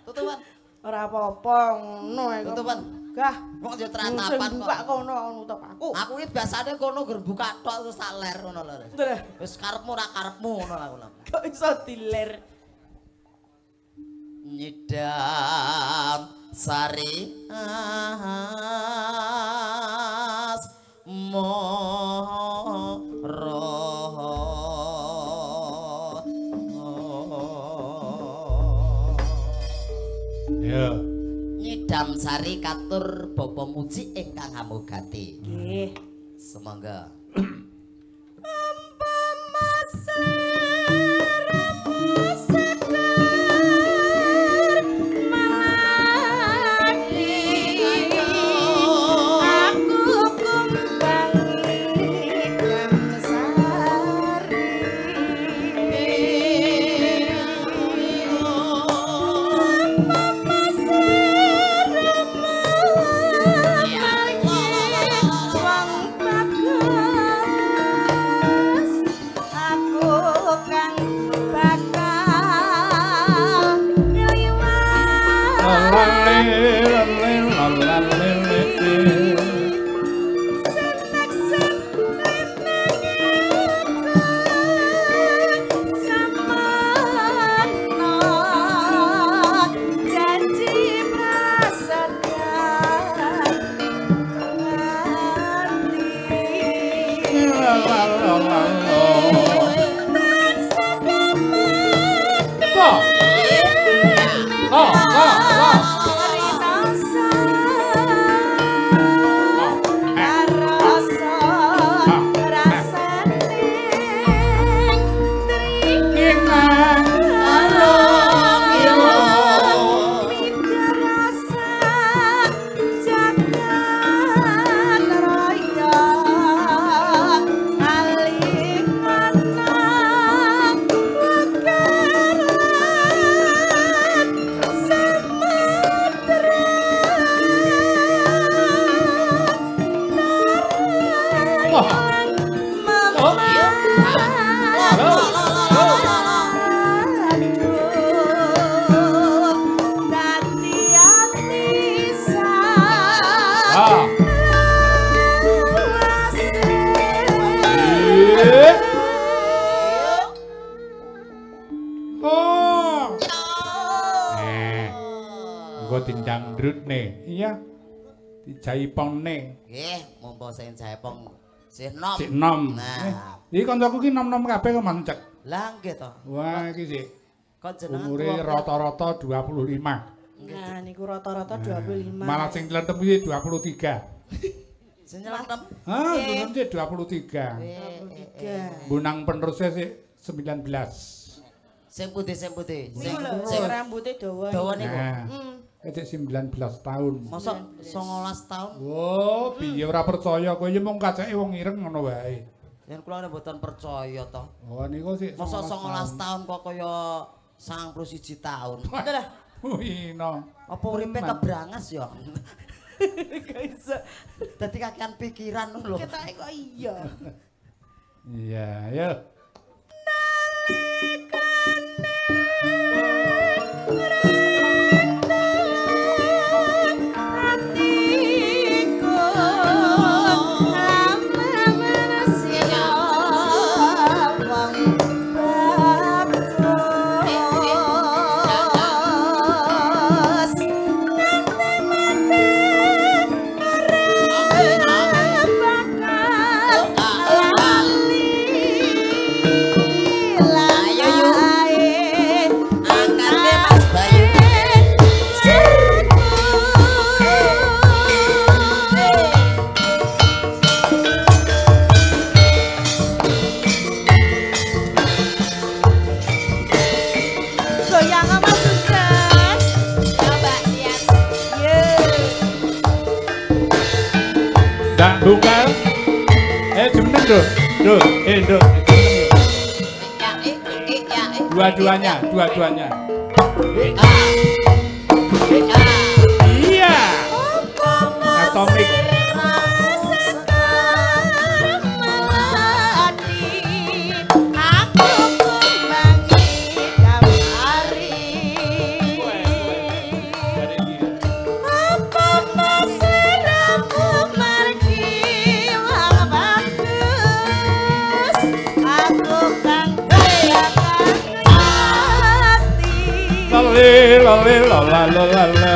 tutupan. Ora apa-apa ngono iku. Tutupan. Gah, kok yo tratapan kok. Buka kono nutup aku. Aku iki biasane kono gur buka tok terus tak ler ngono lho. Wis karepmu ora karepmu ngono aku lho. Kok iso diler? Nyedam sari as moro yeah. Nyedam sari katur bapa muji ingkang hamugati nggih mm. Semangga Jaipong ne. Nggih, monggo sing Jaipong sih nom. Sik nom. Nah, iki kancaku ki nom-nom kabeh kok mancek. Lah nggih to. Wah, iki sik. Kon jenengan umure rata-rata dua puluh lima. Nah, niku rata-rata dua puluh lima. Malah sing klentem iki dua puluh tiga. Sing klentem? Hah, sing sik dua puluh tiga. dua puluh tiga. Bonang penerusnya sik sembilan belas. Sing putih, sing putih. Sing sing rambuté dawa. Dawa niku. Heeh. sembilan belas tahun. Mosok songolas tahun. Wo, piye ora percaya kowe mung kacake wong ireng ngono wae. Yen kula nek mboten percaya to. Oh niku sik. Mosok songolas tahun kok kaya sangang puluh siji tahun. Lho. Wina. Apa uripe kebrangas ya? Gak bisa. Dadi kakean pikiran lho. Ketake kok iya. Iya, ayo. Nalikane Bukan, eh cuman do, do, eh do, dua-duanya, dua-duanya. Iya, atomik. La la la la la.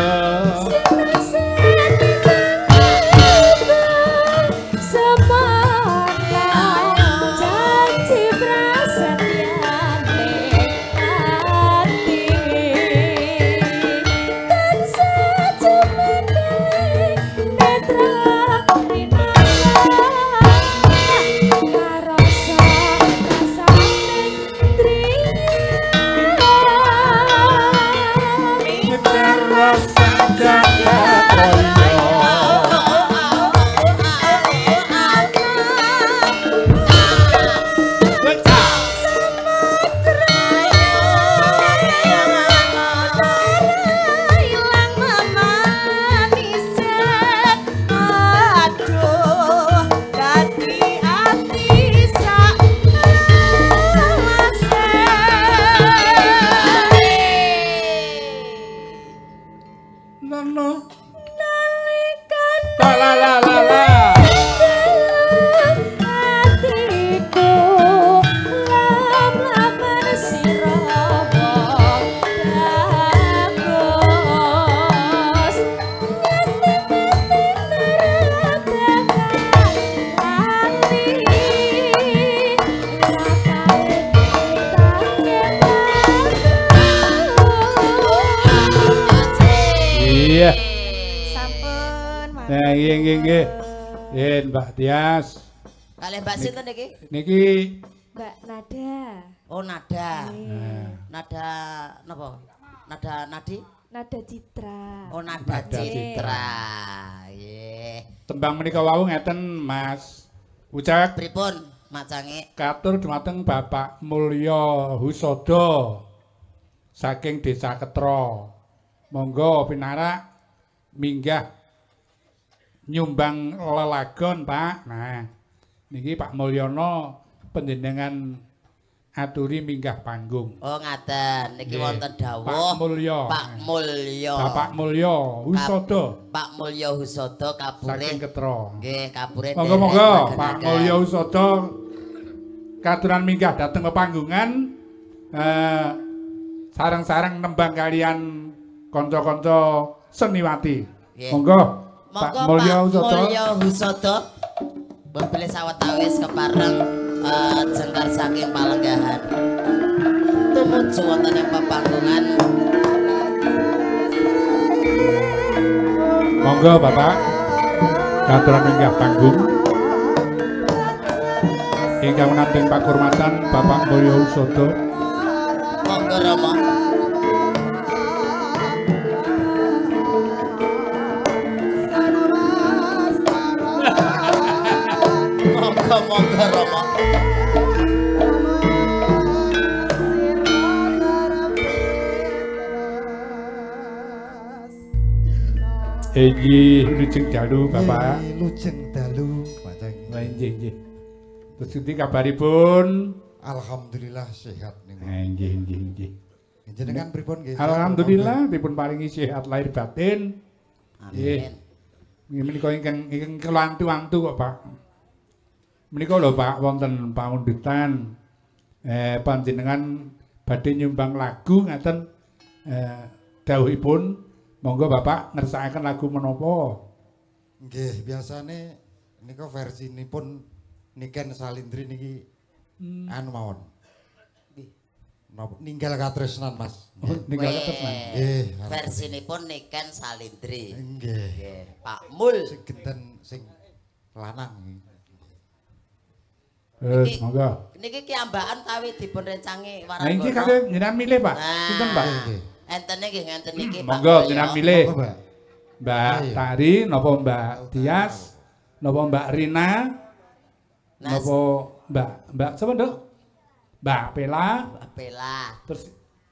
Mbak Tias. Kali Mbak Sinten niki? Niki Mbak Nada. Oh Nada. Nah. Nada napa? Nada Nadi? Nada Citra. Oh Nada Citra. Nggih. Tembang menika wau ngeten Mas Ucak. Pripun Mas Cange? Katur dumateng Bapak Mulya Husodo saking Desa Ketro. Monggo pinarak minggah nyumbang lelagon Pak. Nah, niki Pak Mulyono panjenengan aturi minggah panggung. Oh ngaten, niki wonten dawuh Pak Mulya. Pak Mulya. Bapak Mulya Husodo. Pak Mulya Husodo kapure. Saking Ketro. Nggih, kapure. Monggo-monggo Pak Mulya Husodo katuran minggah dateng ke panggungan eh sareng-sareng nembang kalian kanca-kanca seniwati. Monggo. Monggo Pak Mulya Husodo bebeli sawetawis kepareng uh, jengkar saking Palenggahan tumuju wonten ing pepanggungan. Monggo Bapak katuran minggah panggung ingkang wonten pakurmatan Bapak Mulya Husodo. Monggo Rama monggo Rama. Eji lujeng dalu Bapak. Lujeng dalu Bapak. Nggih nggih. Gusti kabaripun? Alhamdulillah sehat niku. Nggih nggih nggih. Jenengan pripun nggih? Alhamdulillah dipun paringi sehat lahir batin. Amin. Nggih menika ingkang ingkang kelantu-antu kok Pak. Menika lho Pak wonten paundhutan eh panjenengan badhe nyumbang lagu ngaten eh dawuhipun monggo Bapak ngersakaken lagu menapa? Nggih, biasane nika versinipun Niken Salindri niki hmm. anu mawon. Ninggal katresnan Mas. Oh, ninggal katresnan. Nggih. Versinipun Niken Salindri. Nggih. Pak Mul sing geden sing lanang. Terus monggo. Niki kiambaan tawi dipun rencangi warang. Lah iki kate jenengan milih Pak. Sinten Pak? Enten nggih ngenten niki Pak. Monggo jenengan milih. Mbak Tari napa Mbak Tias napa Mbak Rina? Napa Mbak Mbak sapa Nduk? Mbak Pela. Mbak Pela. Terus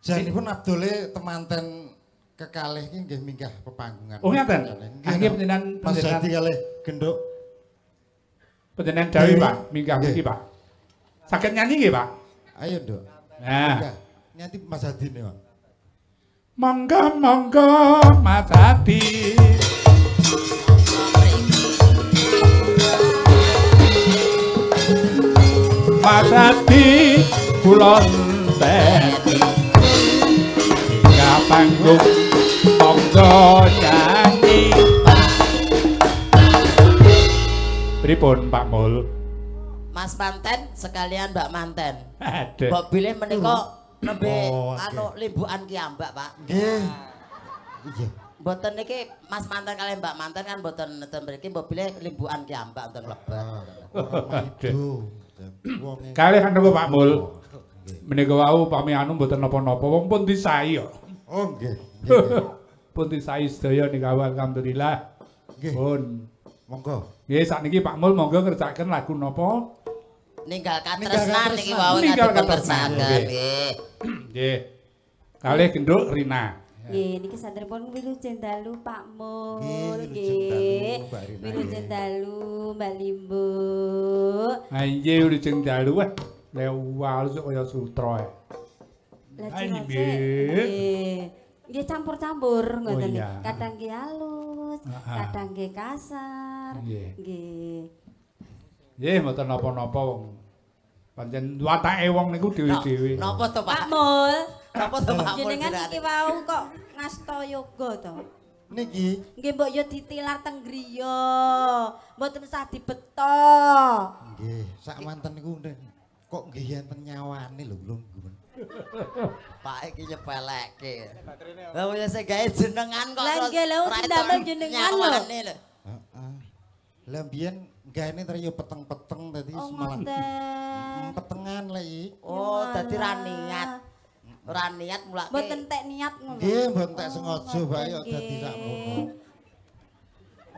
janipun Abdule temanten kekalih iki nggih minggah pepanggungan. Oh ngaten. Nggih panjenengan panjenengan kalih genduk. Panjenengan dawuh Pak minggah iki Pak. Saged nyanyi nggih Pak? Ayo Nduk. Nah. Nyanyi Mas Hadi Pak. Monggo monggo Mas Hadi. Mas Hadi kula enteni nggak panggung monggo nyanyi pripun Pak Mul Mas Manten sekalian Mbak Manten mbok bilih menika nembe anu limbukan kiambak Pak nggih nggih mboten niki Mas Manten kali Mbak Manten kan mboten nenten mriki mbok bilih limbukan kiambak wonten lebet aduh kalih niku Pak Mul. Menika wau pami anu mboten napa-napa wong pun disae kok. Oh nggih. Pun disae sedaya nika alhamdulillah. Nggih. Pun monggo. Nggih sakniki Pak Mul monggo ngerjaken lagu napa? Ninggal katresnan niki wau nate kebersamaan. Nggih. Nggih. Kalih genduk Rina. Nggih niki saderipun wilujeng dalu Pak Mul nggih. Wilujeng dalu Mbak Limbu. Ha nggih wilujeng dalu weh lewal sok kaya sutra. Lah nggih. Nggih campur-campur ngoten niki. Kadang nggih halus, kadang nggih kasar. Nggih. Nggih mboten napa-napa wong. Pancen watake wong niku dhewe-dhewe. Napa to Pak Mul? Napa to Pak Mul? Jenengan iki wau kok ngasta yoga to? Niki nggih mbok yo ditilar teng griya. Mboten usah dibeto. Nggih, sak manten niku kok nggih enten nyawane lho lho. Pak iki nyepelekke. Lah wong sing gawe jenengan kok ora. Lah nggih lho ndamel jenengan lho. Heeh. Lah mbiyen gaene teryo peteng-peteng tadi semalam. Petengan lah iki. Oh, dadi ra niat. Ora niat mulake. Mboten tek niat ngono. Nggih, mboten tek sengaja wae kok dadi sakmono.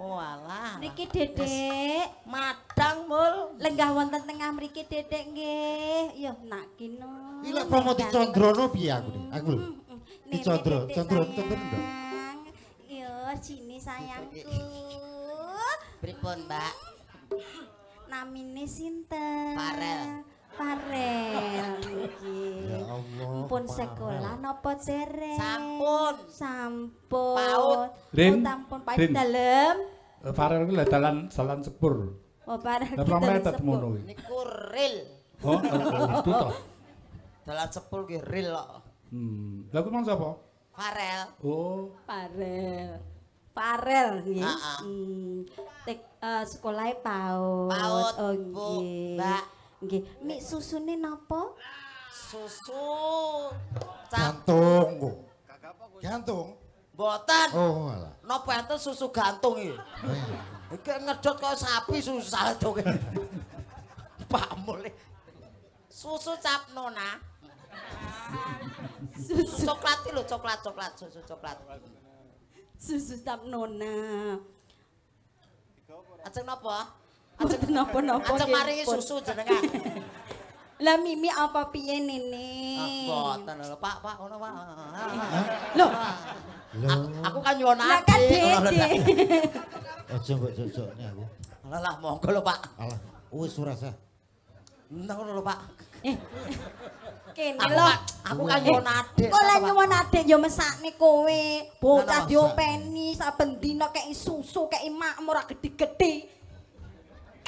Oh alah. Niki Dedek, madang Mul, lenggah wonten tengah mriki Dedek nggih. Yo nak kino. Iki lek promoti Condrono piye aku iki? Aku lho. Ki Condro, Condro temen lho. Yo sini sayangku. Pripun, Mbak? Namine sinten? Farel. Farel niki. Ya Allah. Pun sekolah napa dereng? Sampun. Sampun. Paut. Utampun pait dalem. Farel kuwi lha dalan dalan sepur. Oh, Farel. Lah prometet mono kuwi. Niku ril. Oh, itu to. Dalan sepur ki ril kok. Hmm. Lah kuwi mang sapa? Farel. Oh. Farel. Farel nggih. Heeh. Tek sekolahe Paut. Paut. Oh, nggih. Mbak nggih, mik susune napa? Susu cantung. Gantung. Mboten. Oh, alah. Napa enten susu gantung iki? Iki ngedot kaya sapi susu gantung. Pak Mul. Susu capnona. Susu coklat lho, coklat-coklat, susu coklat. Susu capnona. Ajeng napa? Ajeng napa-napa. Ajeng maringi susu jenengan. Lah mimi apa piye nene? Mboten lho Pak, Pak ngono Pak. Lho. Aku kan nyuwun ati. Aja mbok jojokne aku. Alah monggo lho Pak. Alah wis ora sah. Entar lho Pak. Kene lho aku kan nyuwun adik. Kok lek nyuwun adik ya mesakne kowe. Bocah diopeni saben dina kei susu kei makmu ora gedhi-gedhi.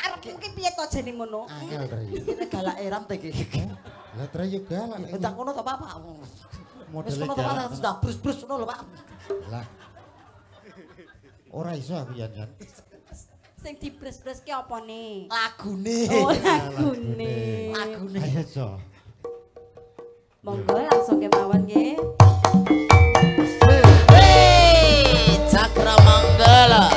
Karepmu ki piye to jane ngono? Angel Tri. Iki galake ramte iki. Lah Tri yo galak. Entar ngono to Pak. Wis ngono to Pak sudah brus-brus ngono lho Pak. Lah. Ora iso aku ya kan. Sing dibres-breske apa ne? Lagune. Oh, lagune. Lagune. Ayo iso. Monggo langsung kemawon nggih. Hey, Cakra Manggala.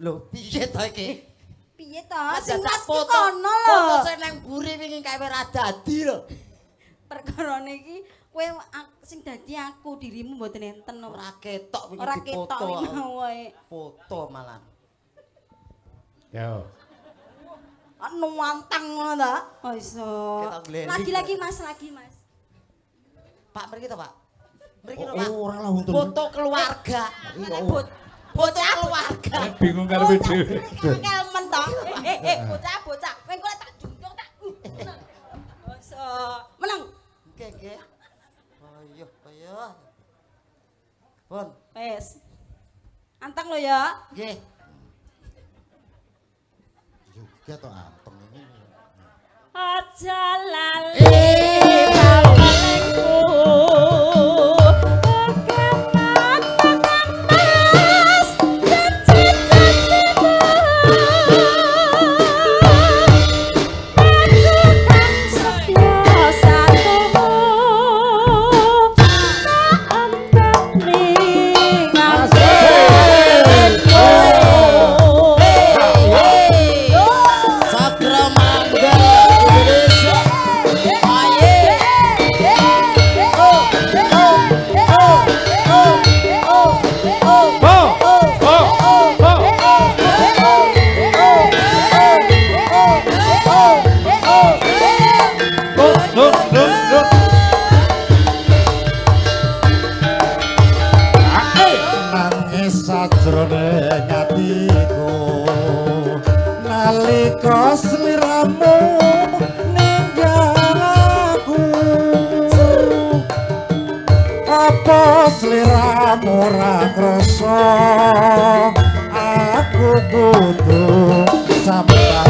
Lho, piye to iki? Piye to? Sing foto-foto sing nang mburi wingi kae ora dadi lho. Perkarane iki kowe sing dadi aku dirimu mboten enten ora ketok wingi dipoto. Foto malah. Yo. Anu wantang ngono ta? Oh iso. Lagi-lagi Mas, lagi Mas. Pak mriki to, Pak. Mriki lho, Pak. Foto keluarga. Bocah keluarga. Bingung karo dhewe. Kelmen to. Eh eh bocah-bocah. Kowe kok tak junjung tak. Boso. Meneng. Nggih nggih. Ayo ayo. Pun. Wes. Anteng lho ya. Nggih. Juga to anteng ini. Aja lali kalengku. Yeah. sliramu ora krasa aku kudu sabar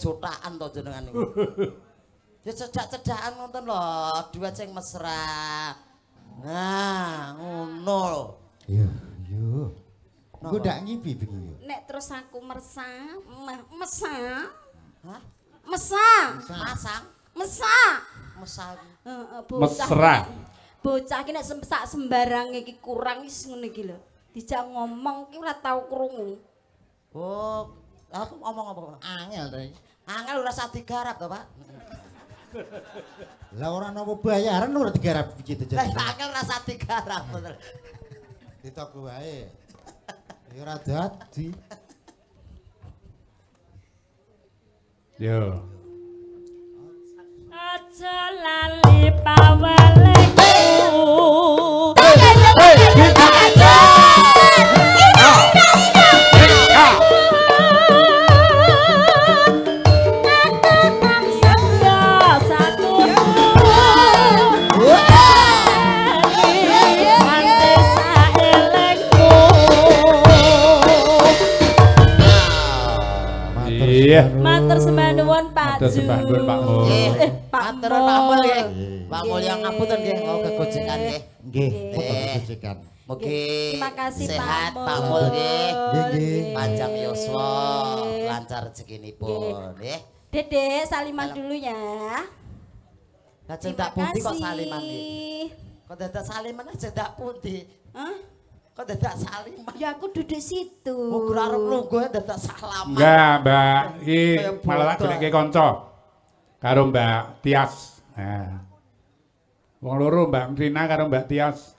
jutaan to jenengan niku. Ya cedak-cedakan wonten lho, duet sing mesra. Nah, ngono lho. Iya, iya. Engko ndak ngipi bengi yo. Nek terus aku mersa, mesa. Hah? Mesa. Masang. Mesa. Mesa. Heeh, bocah. Bocah iki nek sempesak sembarang iki kurang wis ngene iki lho. Dijak ngomong ki ora tau krungu. Oh, aku ngomong apa? Angel to. Angel ora sah digarap to, Pak. Lah ora napa bayaran ora digarap piye to jenenge. Lah angel ora sah digarap bener. Ditoku wae. Ya ora dadi. Yo. Aja lali pawelku. Hei, kita aja. Matur sembah nuwun Pak Ju. Pak Mul. Matur Pak Mul nggih. Pak Mul yang ngapunten nggih kegojekan nggih. Nggih, kegojekan. Mugi terima kasih Pak Mul nggih. Nggih, panjang yuswa, lancar rezekinipun nggih. Dedek saliman dulu ya. Lajeng tak pundi kok saliman nggih. Kok dadak saliman aja tak pundi. Hah? Kok dadak saliman? Ya aku duduk situ. Mugo arep lungguh dadak salaman. Enggak, Mbak. Iki malah tak goleke kanca karo Mbak Tias. Nah. Wong loro Mbak Rina karo Mbak Tias.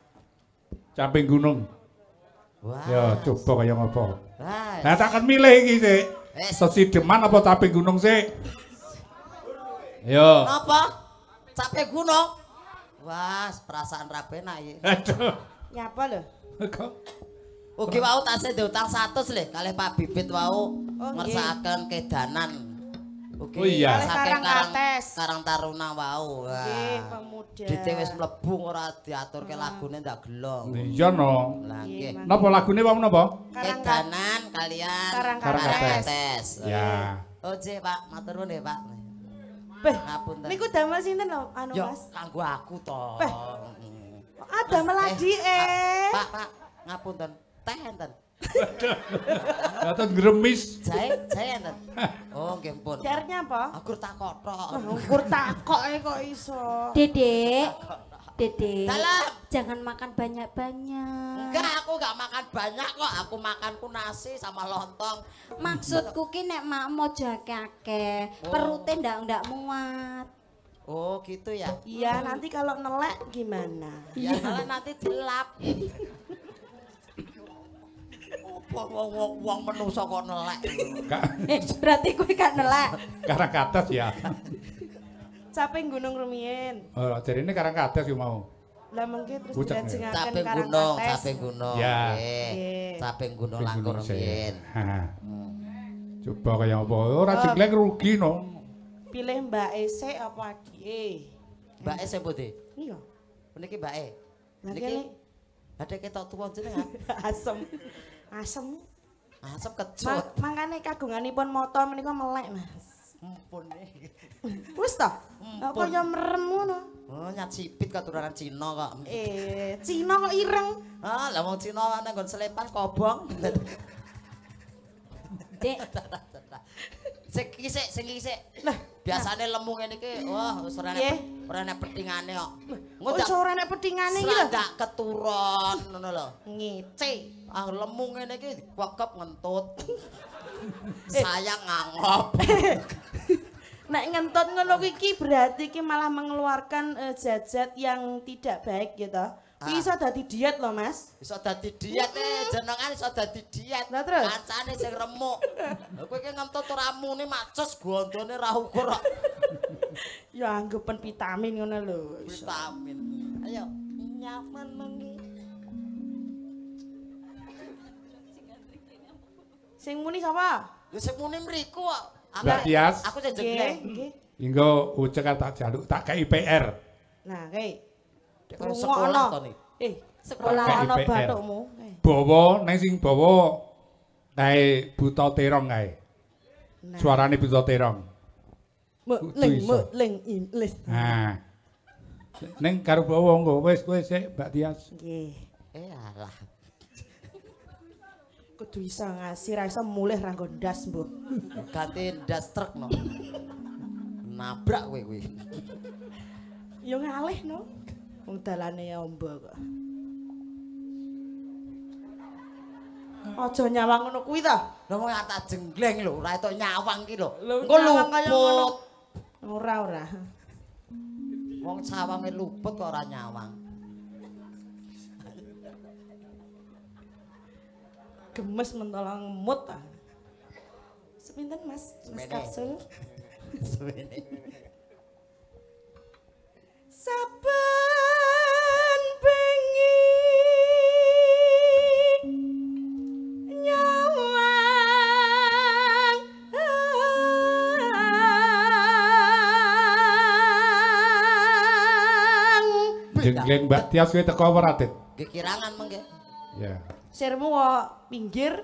Camping gunung. Wah. Yo coba kaya ngopo. Lah takon milih iki sik. Sosideman apa camping gunung sik? Yo. Napa? Camping gunung. Wah, perasaan ra penak iki. Aduh. Ya apa lho? Oke wau tasih diutang seratus leh kalih Pak Bibit wau ngersakaken kedanan. Oh iya saking Karang Taruna wau. Nggih, pemuda. Dite wis mlebu ora diaturke lagune ndak gelem. Iya no. Lah nggih. Napa lagune wau napa? Kedanan kalian Karang Kates. Ya. Oh nggih Pak, matur nuwun nggih Pak. Beh, ngapunten. Niku damel sinten lho anu Mas? Kanggo aku to. Ada meladi eh. Pak, Pak, ngapunten. Teh enten. Enten gremis. Jae, jae enten. Oh, nggih pun. Jarnya apa? Aku tak kotok. Aku tak kok e kok iso. Dedek. Dedek. Jangan makan banyak-banyak. Enggak, aku enggak makan banyak kok. Aku makanku nasi sama lontong. Maksudku ki nek makmu jakake, perute ndak ndak muat. Oh gitu ya? Iya nanti kalau nelek gimana? Ya nelek nanti dilap. Wong menungso kok nelek. Berarti gue gak nelek. Karang Kates ya. Caping gunung rumiyin. Oh jadi ini Karang Kates yang mau. Lah mengki terus diajengaken Karang Kates. Caping gunung, caping gunung. Ya. Caping gunung langkung rumiyin. Coba kayak apa? Orang jengleng rugi no. Pilih Mbak E apa Adi E? Mbak E siapa deh? Iya. Ini Mbak E? Niki badhe ketok tuwa jenengan. Asem. Asem. Asem kecut. Mangkane kagunganipun mata menika melek, Mas. Ampun nggih. Wis ta? Kaya merem ngono. Oh, nyat sipit katurunan Cina kok. Eh, Cina kok ireng. Ah, lah wong Cina nang nggon Sleman kobong. Dek. Sik sik sing isik. Lah, biasane lemu ngene iki, wah wis ora enek ora enek petingane kok. Wis ora enek petingane iki lho. Ndak keturun ngono lho. Ngece. Ah, lemu ngene iki dibekep ngentut. Saya ngangop. Nek ngentut ngono iki berarti iki malah mengeluarkan zat-zat yang tidak baik gitu. Iki iso dadi diet lho, Mas. Iso dadi diet e, jenengan iso dadi diet. Lah terus kancane sing remuk. Lah kowe iki ngentut ora muni macus gondone ra ukur kok. Ya anggepen vitamin ngono lho. Vitamin. Ayo nyaman mengi. Sing muni sapa? Ya sing muni mriku kok. Mbak Tias. Aku sing jeneng. Nggih. Engko ucek tak jaluk tak kei P R. Nah, kei. Sekolah to nih. Eh, sekolah ana bathukmu. Bawa nang sing bawa kae buta terong kae. Suarane buta terong. Ling ling Inggris. Nah. Ning karo bawa engko wis kowe sik Mbak Tias. Nggih. Eh alah. Kudu iso ngasih ra iso mulih ra nggo ndas, Mbok. Ganti ndas truk no. Nabrak kowe kowe. Ya ngalih no. Wong dalane ya ombo kok. Aja nyawang ngono kuwi ta. Lah wong tak jengleng lho, ora etok nyawang ki lho. Engko luput. Ora ora. Wong sawange luput kok ora nyawang. Gemes mentolong mut ta. Sepinten Mas? Mas kapsul. Sepene. Saben bengi nyawang jengleng Mbak Tias kuwi teko apa radet? Nggih kirangan mengke. Ya. Sirmu kok pinggir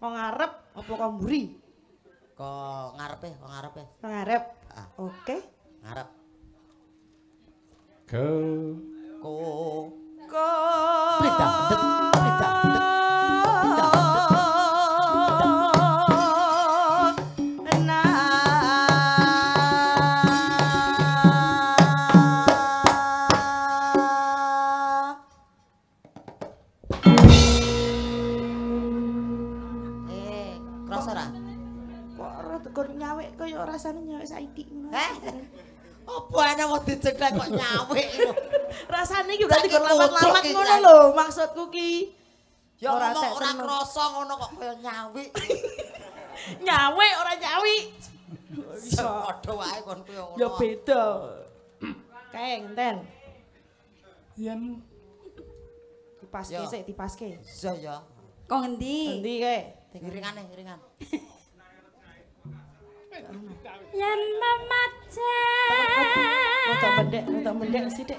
kok ngarep apa kok mburi? Kok ngarepe, kok ngarepe. Kok ngarep. Oke. Ngarep. Ko ko ko prita prita prita na eh krasa ora kok ora tekor nyawek koyo rasane nyawek saiki ngono. Apa enak mau diceklek kok nyawek lho. Rasane iki berarti kok lamat-lamat ngono lho maksudku ki. Ya ora ora krasa ngono kok kaya nyawek. Nyawek ora nyawi. Iso padha wae kon kuwi ngono. Ya beda. Kae ngenten. Yen dipaske sik dipaske. Iya ya. Kok ngendi? Ngendi kae? Iringane iringan. Yen memacet rotok mendek rotok mendek sithik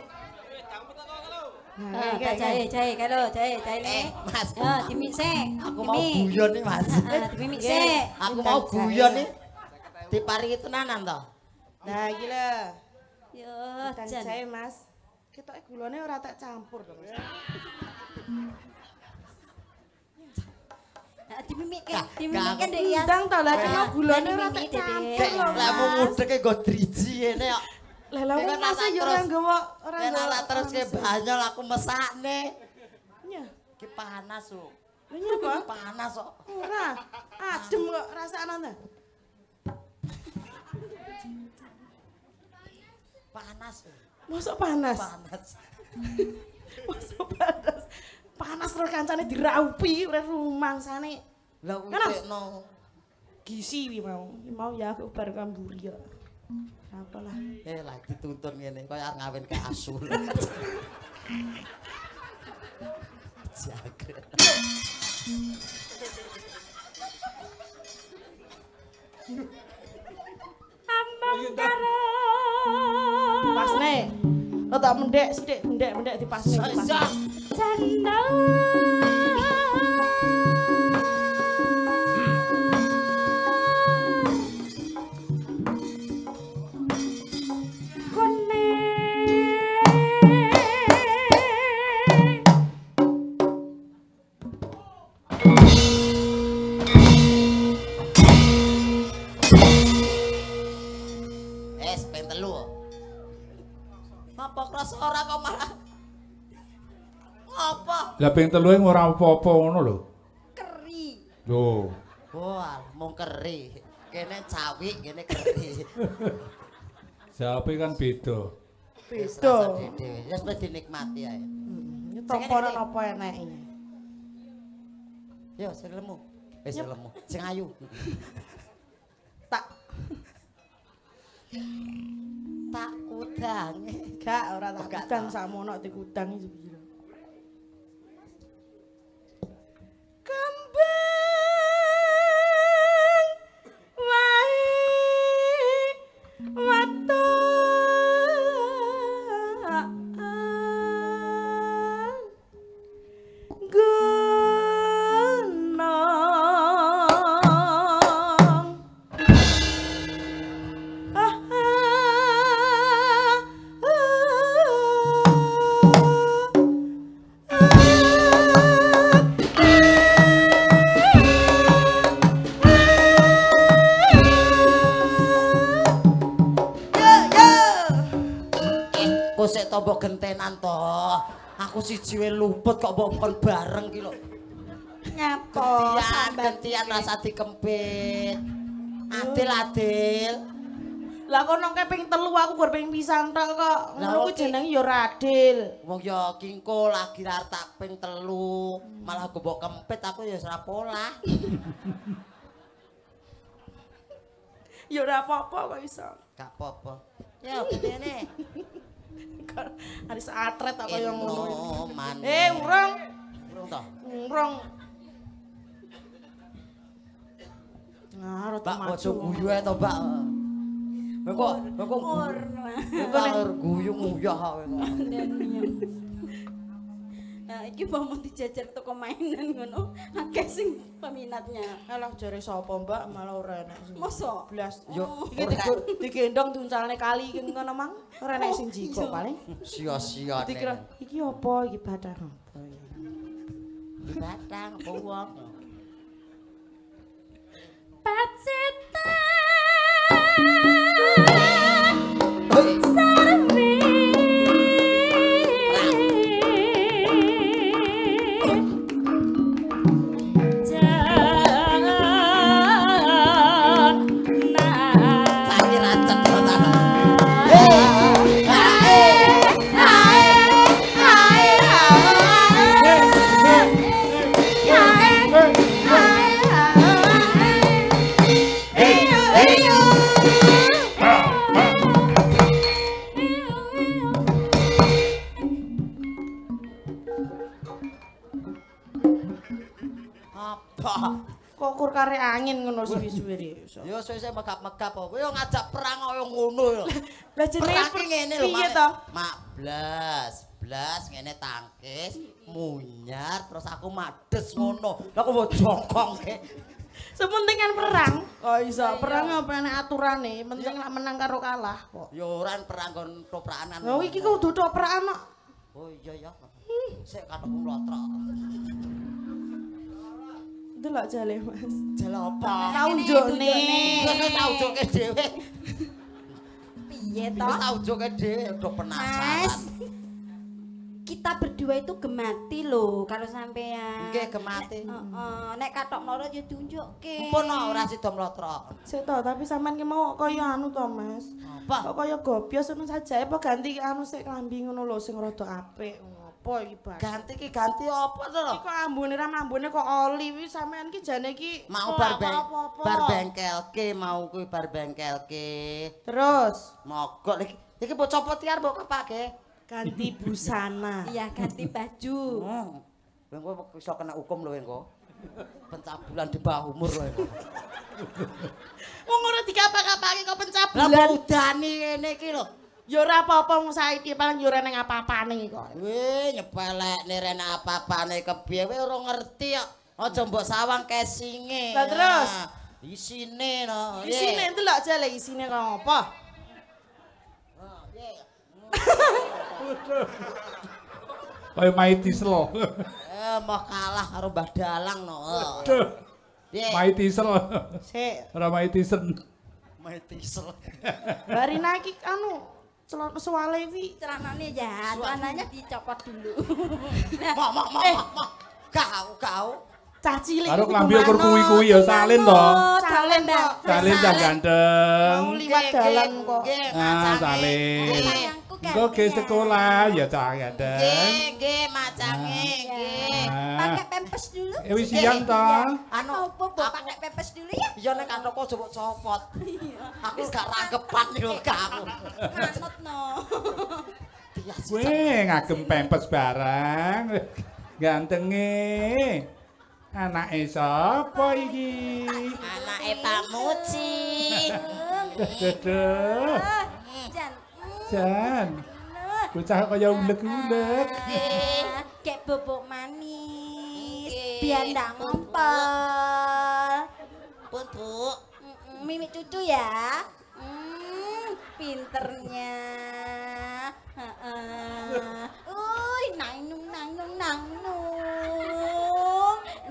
nah cae cae karo cae cae eh Mas yo dimisik aku mau guyon iki Mas dimisik aku mau guyon iki diparingi tenanan to nah iki lho yo cae Mas ketoke gulane ora tak campur to Mas dimimikkan, dimimikkan deh ya. Udang tau lah, kalau gulanya orang tak cantik loh Mas. Lemu mudeknya gue driji ini yuk. Lemu masa ya orang gawa, orang gawa. Kenapa terus kayak banyol aku mesak nih. Ini panas loh. Ini apa? Panas loh. Murah, adem kok rasaan anda. Panas. Masuk panas? Panas. Masuk panas. Panas terus kancane diraupi oleh rumangsane. Lah utekno gisi wi mau. Mau ya aku bar kamburi ya. Apa lah. Eh lah dituntun ngene koyo arep ngawin ke asul. Jagre. Amang karo. Pasne. Ngetok mendek, sedek, mendek, mendek di pasir. Canda. Lah ping telu ora apa-apa ngono lho. Keri. Lho. Wah, mung keri. Kene cawi, kene keri. Jape kan beda. Beda. Wis wis dinikmati ae. Heeh. Tongkonan apa eneke. Yo, sing lemu. Wis lemu. Sing ayu. Tak tak kudang. Gak ora tak kudang sakmono dikudangi sepira. Kembang wae watan gunung sik tombok gentenan to. Aku siji wae luput kok mbok kon bareng ki lho. Nyapa sambantian rasa dikempit. Adil adil. Lah kok nang keping telu aku gur ping pisan tok kok. Ngono ku jenenge ya ora adil. Wong ya kingko lagi ra tak ping telu, malah aku mbok kempit aku ya ora polah. Ya ora apa-apa kok iso. Gak apa-apa. Ya ngene. Aris atret apa yang ngono. Eh, urung. Urung ta? Urung. Ngarep Mbak ojo guyu ae to, Mbak. Kowe kok kok ngurung guyu nguyah kowe kok. Nah, iki mau dijajar toko mainan ngono, akeh sing peminatnya. Alah jare sapa, Mbak, malah ora enak. Mosok blas. Yo iki digendong tuncalne kali iki ngono, Mang. Ora enak sing jiko paling. Sia-sia. Dikira iki apa iki batang apa iki. Batang buwok. Pacita. Kare angin ngono suwi-suwi iso. Ya sesuk megap-megap apa. Kowe ngajak perang kok ngono ya. Lah jenenge ngene lho. Piye to? Mak blas, blas ngene tangkis, munyar terus aku mades ngono. Lah kok mbok jongkongke. Sepenting kan perang. Oh iso, perang apa enek aturane, penting lak menang karo kalah kok. Ya ora perang kon toprakan. Lah iki kudu toprakan kok. Oh iya ya. Sik kathokku mlotrok. Delok jale Mas. Jale apa? Taunjukne. Wis taunjuke dhewe. Piye to? Wis taunjuke dhewe udah penasaran. Mas. Kita berdua itu gemati lho karo sampean. Nggih gemati. Heeh, nek katok loro ya diunjukke. Mumpun ora sida mlotrok. Sik to, tapi sampean ki mau kaya anu to, Mas. Apa? Kok kaya gobyos ngono sajae apa ganti anu sik klambi ngono lho sing rada apik. Apa iki, Bang? Ganti ki ganti apa to lho? Iki kok ambune ra ambune kok oli wis sampean ki jane ki mau bar bengkelke, mau kuwi bar bengkelke. Terus mogok iki iki bocah potiar mbok kepake. Ganti busana. Iya, ganti baju. Heeh. Lha kok iso kena hukum lho engko. Pencabulan di bawah umur lho engko. Wong ora dikapak-kapake kok pencabulan. Lah udani ngene iki lho. Yura apa-apa saiki paling yura neng apa-apane kok. Weh nyepelek nirena apa-apane kepiye kowe ora ngerti kok. Aja mbok sawang kesinge. Lah terus isine no. Isine ndelok aja lek isine kok apa. Oh, piye. Kaya maitis lo. Eh mau kalah karo Mbah Dalang no. Aduh. Maitis lo. Sik. Ora maitisen. Maitis lo. Bari naki anu celana suwale iki celanane ya, celananya dicopot dulu. Mok mok mok mok. Kau kau. Cah cilik. Karo klambi ukur kuwi-kuwi ya salin to. Salin to. Salin cah gandeng. Mau liwat dalan kok. Ah salin. Engko ge sekolah ya cah gandeng. Nggih, nggih macange nggih. Pakai pempes dulu. Eh wis siang to. Anu opo mbok pakai pempes dulu ya? Ya nek anoko ojo copot. Aku gak rangkepan lho kamu. Manutno. Weh ngagem pempes barang. Gantenge. Anake sapa iki? Anake Pak Muci. Dadah. Jan. Jan. Bocah kaya uleg-uleg. Kek bubuk manis. Biar ndak ngempel. Pun, Bu. Mimik cucu ya. Hmm, pinternya. Heeh. Uy, nang nung nang nung nang nung.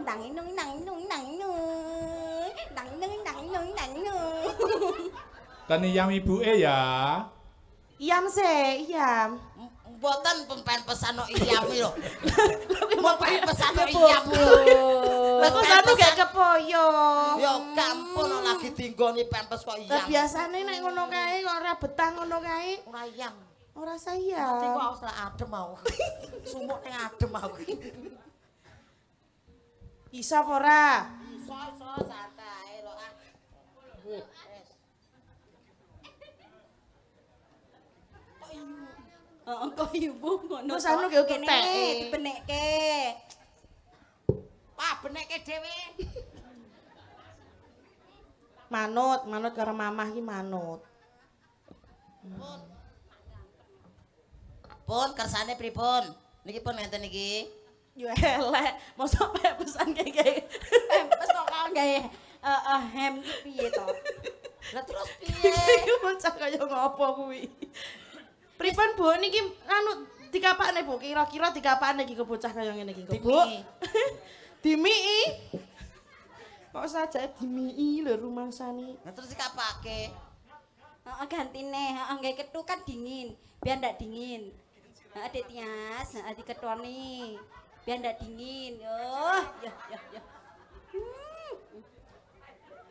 Nang nung nang nung nang nung nang nung nang nung nang nung. Kan iyam ibuke ya. Iyam se, iyam. Mboten pempempesane iyam lho. Mau pempempesane iyam lho. Lah kok satu gak kepoyo. Ya kampun lagi dinggoni pempes kok iyam. Biasane nek ngono kae kok ora betah ngono kae. Ora iyam. Ora saya. Mesti kok wis adem aku. Sumuk ning adem aku. Isa ora? Isa, isa, santai lho ah. Kok ibu? Heeh, kok ibu ngono. Wes anu ge keteke, dibenekke. Pak, benekke dhewe. Manut, manut karo mamah iki manut. Pun. Pun kersane pripun? Niki pun ngenten niki. Yo elek, mosok pempesan kaya-kaya pempes kok kaon gawe eh hem iki piye to. Lah terus piye? Iku bocah kaya ngopo kuwi. Pripun Bu niki anu dikapakne Bu kira-kira dikapakne iki ke bocah kaya ngene iki, Bu? Dimiki. Kok sajake dimiki lho rumangsane. Lah terus dikapake. Heeh gantine, heeh nggae ketukan dingin, biar ndak dingin. Heeh Detias, heeh diketoni. Biar ndak dingin, oh, ya, ya, ya. Hmm,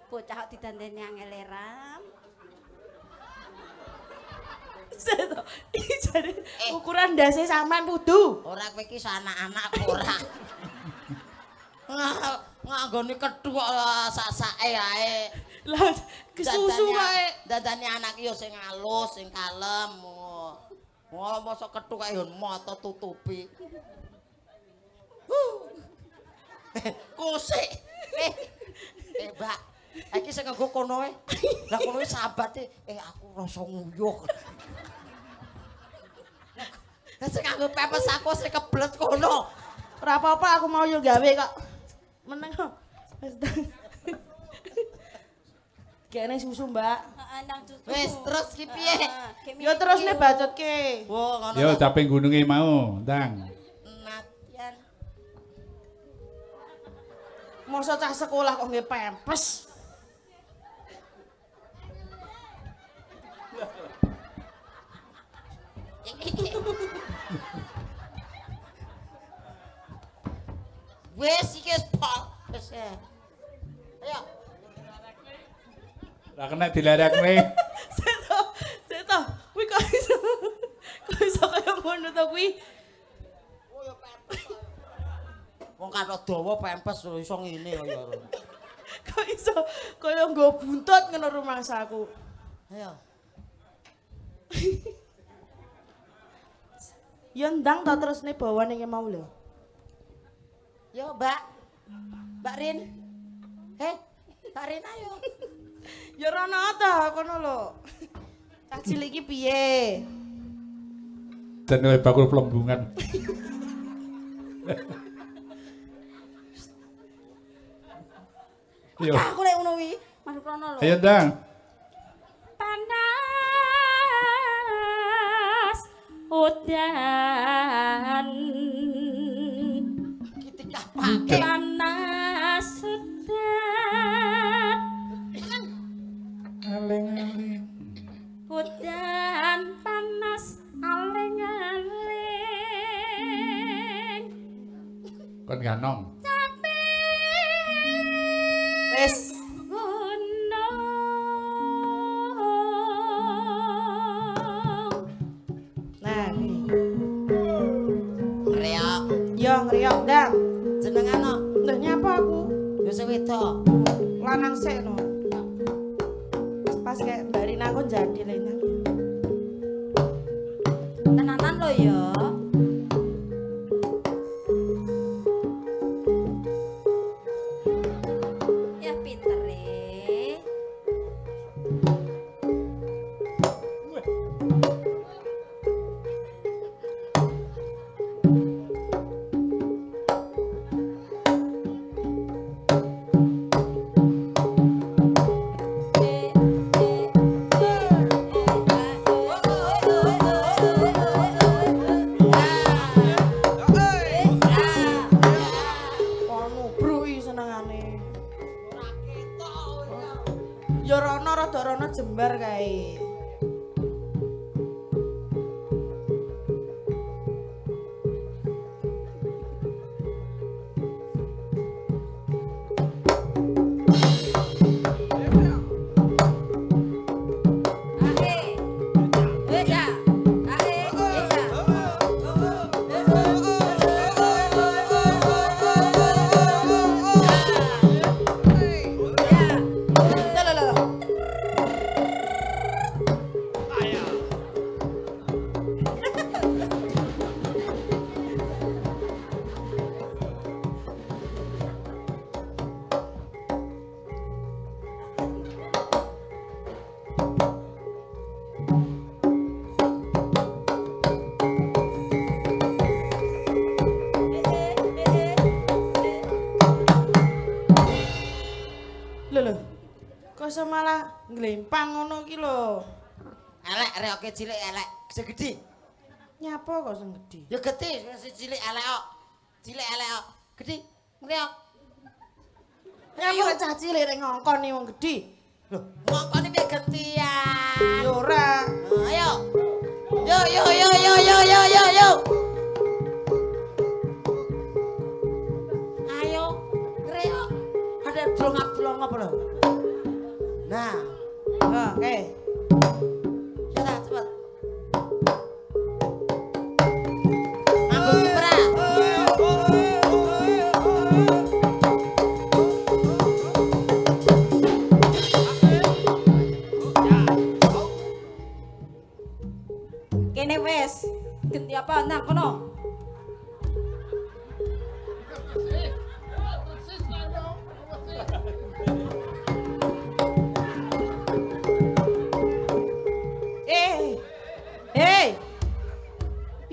bocah kok didandani angel leram. Seto, iki jare ukuran ndase sampean kudu. Ora kowe iki anak-anak ora. Nganggone kethuk sak-sake ae. Lah kesusu wae. Dandani anak yo sing alus, sing kalem. Wah, mosok kethuk kae yo mata tutupi. Kusik. Eh, eh Mbak, iki sing nggo kono e. Lah kono e sabate eh aku rasa nguyuh. Lah sing nggo pepes aku sing keblet kono. Ora apa-apa aku mau yo gawe kok. Meneng kok. Wis ta. Kene susu, Mbak. Heeh, nang susu. Wis terus ki piye? Yo terusne bacotke. Wo ngono. Yo caping gununge mau, Ndang. Masa cah sekolah kok nggih pempes. Wes iki pol. Wes. Ayo. Lah kena dilarakne. Seto, seto. Kuwi kok iso. Kok iso kaya ngono to kuwi? Oh ya pempes. Wong karo dawa pempes lho iso ngene kaya ngono. Kok iso kaya nggo buntut ngono rumangsaku. Ayo. Ya Ndang ta terusne bawane iki mau lho. Yo, Mbak. Mbak Rin. Heh, Mbak Rin ayo. Ya rono ta kono lho. Tajil iki piye? Jenenge bakul plembungan. Yo. Aku lek ngono wi, manut krono lho. Ayo ndang. Panas udan. Ketika pakai panas udan. Aleng-aleng. Udan panas aleng-aleng. Kon ganong. Lanang sik no. Pas kayak Mbak Rina aku jadi lenang. Tenanan lo ya. Ya pinter e. Lempang ngono ki lho. Elek reoke cilik elek, segede. Nyapa kok segede? Ya gede, sing cilik elek kok. Cilik elek kok. Gede, ngreok. Ya ora cah cilik rek ngongkoni wong gedhi. Lho, ngongkoni piye gentian? Ya ora. Ayo. Yo yo yo yo yo yo yo yo. Ayo, ngreok. Ada drongap-drongap apa lho? Nah. Oke, sudah cepat. Manggung kipra. Kene wes, ganti apa nang kono?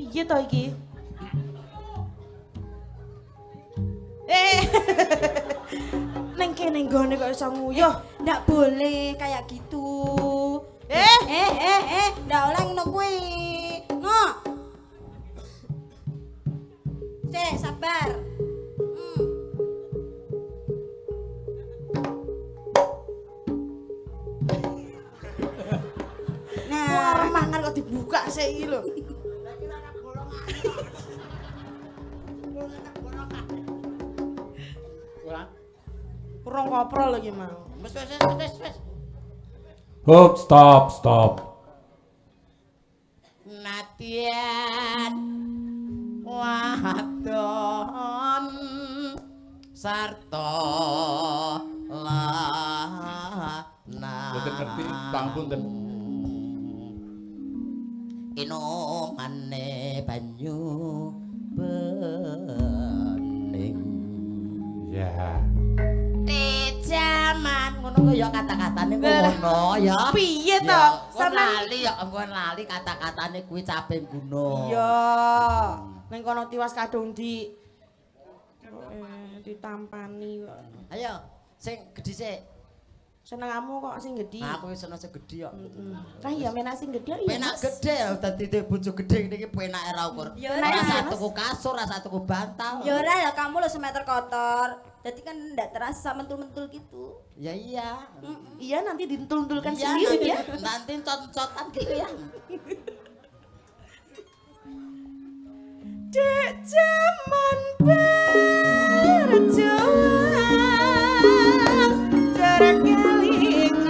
Piye to iki? Eh. Nang kene nggone kok iso nguyuh, ndak boleh kayak gitu. Eh, eh, eh, eh, ndak oleh ngono kuwi. Ngo. Sik, sabar. Hmm. Nah, warung mangan kok dibuka sik iki lho. Kurang koprol lagi mau. Wes wes wes wes. Hop, stop, stop. Natian wadon sarto lana. Boten ngerti, pangapunten. Inomane banyu bening. Ya. Jaman ngono kok ya kata-katane ngono ya. Piye to? Sama lali ya, engkon lali kata-katane kuwi caping gunung. Iya. Ning kono tiwas kadung di ditampani kok. Ayo, sing gedhi sik. Senengmu kok sing gedhi. Aku wis seneng sing gedhi kok. Lah iya menak sing gedhi ya. Penak gedhe dadi bojo gedhe niki penake ra ukur. Ora satu kasur, ora satu bantal. Ya ora ya kamu lho semeter kotor. Jadi kan ndak terasa mentul-mentul gitu. Ya iya. Mm, iya nanti ditentul-tentulkan iya, sendiri nanti, ya. Nanti cot-cotan gitu ya. Dek zaman berjuang jarak kelingan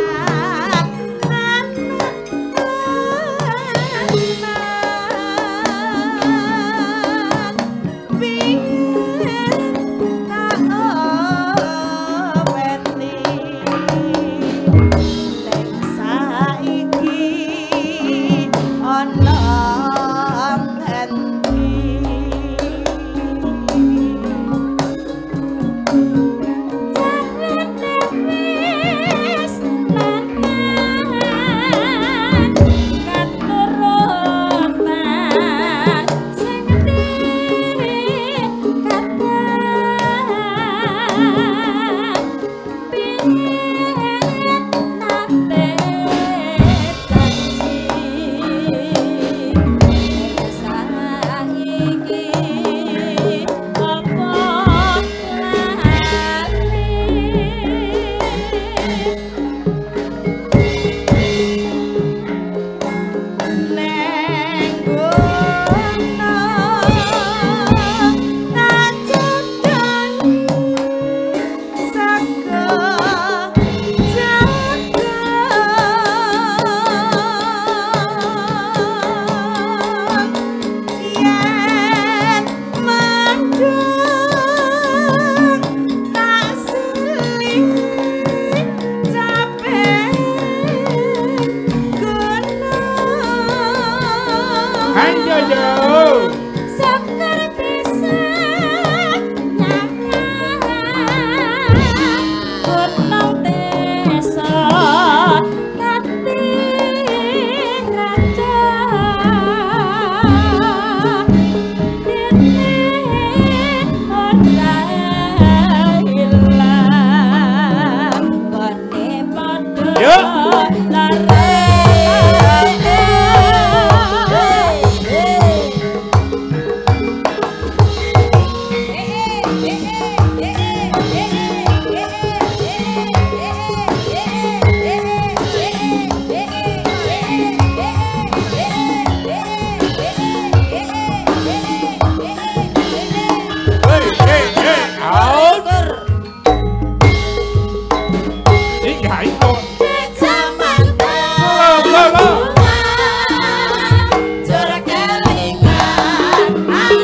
anak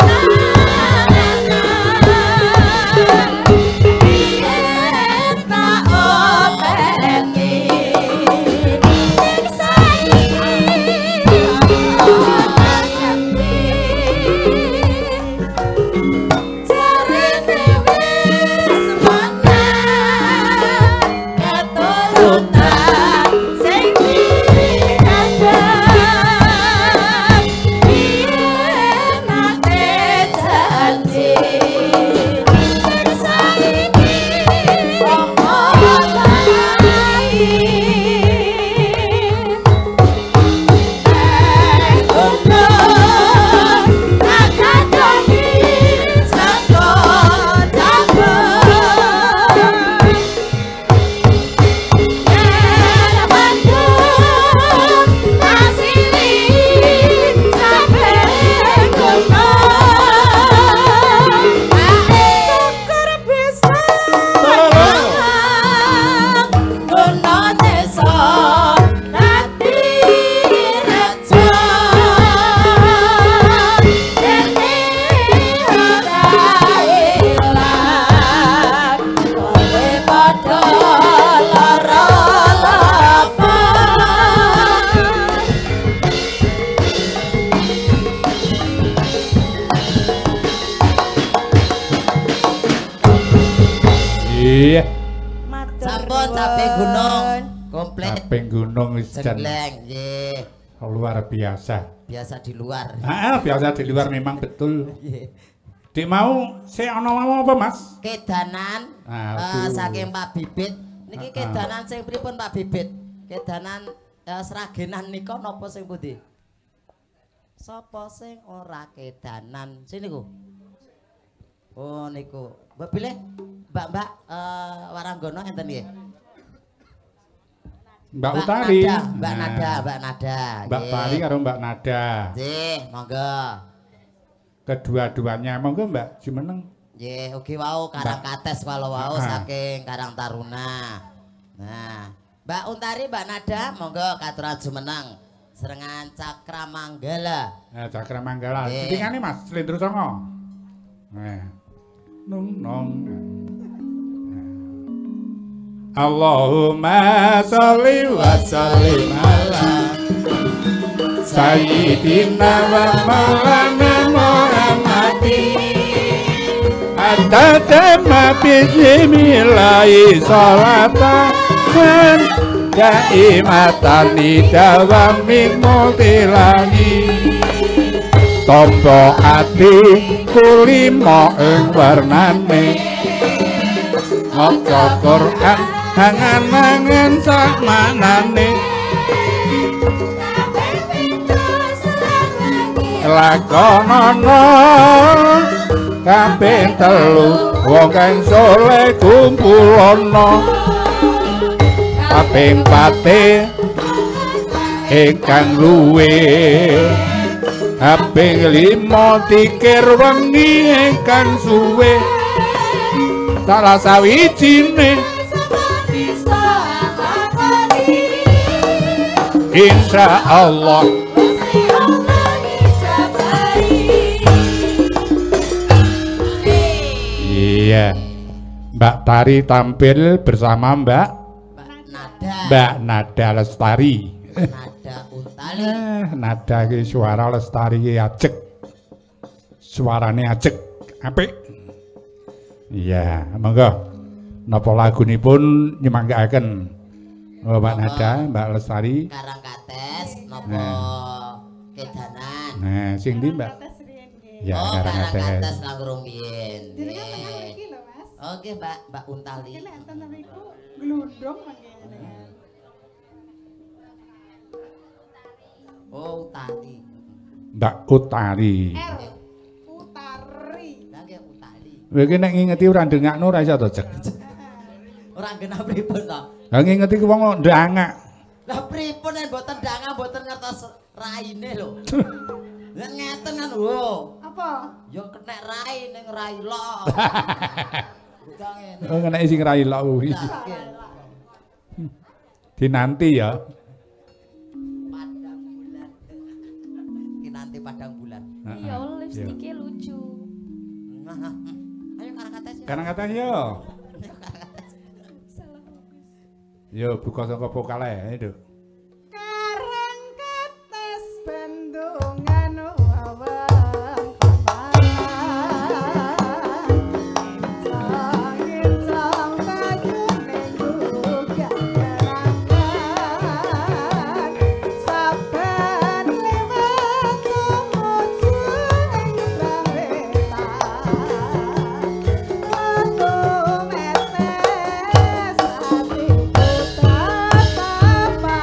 anak pikir tebing gunung jengleng, nggih. Luar biasa. Biasa di luar. Heeh, biasa di luar memang betul. Dik mau sik ana apa, Mas? Kedanan. Eh saking Pak Bibit. Niki kedanan sing pripun Pak Bibit? Kedanan seragenan nika napa sing pundi? Sapa sing ora kedanan? Sini ku. Oh niku. Mbak pilih Mbak-mbak Waranggono enten nggih. Mbak Utari, Mbak Nada, Mbak Nada, Mbak Pari karo Mbak Nada. Nggih, monggo. Kedua-duanya monggo Mbak jumeneng. Nggih, ugi wau Karang Kates walau-wau saking Karang Taruna. Nah, Mbak Utari, Mbak Nada monggo katuran jumeneng. Serengan Cakra Manggala. Nah, Cakra Manggala. Sedingane Mas Slendro Songo. Nah. Nung nong. Allahumma sholli wa sallim ala Sayyidina wa maulana Muhammadin Atadama bismillahi sholatan daimatan idawam min multilangi tombo ati kulimo ing warnane maca Quran hangan-hangan sak manane lakonono kaping telu wong kang soleh kumpulono kaping pate ingkang luwe kaping limo dikir wengi ingkang suwe salah sawijine Insya Allah iya Mbak Tari tampil bersama Mbak Nada. Mbak Nada Lestari Nada Utali Nada ke suara Lestari ajek suaranya ajek apik iya monggo nopo lagu ini pun nyemanggaaken oh, Mbak Nada, Mbak Lestari Karang Kates, nopo kedanan nah, sing ndi Mbak? Ya, oh, Karang Kates Karang Kates langgurungin oke Mbak, Mbak Untali ini nonton tapi itu geludung oh, Utari Mbak Utari R, Utari lagi Utari ini nak ngingeti orang dengak no, rasa toh cek orang genap ribet toh nggih ngerti ku wong ndangak. Lah pripun nek mboten ndangak mboten ngertos raine lho. Lah ngeten kan lho. Apa? Ya kenek rai ning rai lok. Udah ngene. Oh kenek sing rai lok kuwi. Dinanti ya. Padang bulan. Dinanti padang bulan. Iya, lipstiknya lucu. Ayo Karang Kates. Karang Kates yo. Yo buka saka vokale itu. Karang Kates bendungan awang papan. Sangin sampai minggu garan. Saben lewat mutu rambetan. Aku metes hati betapa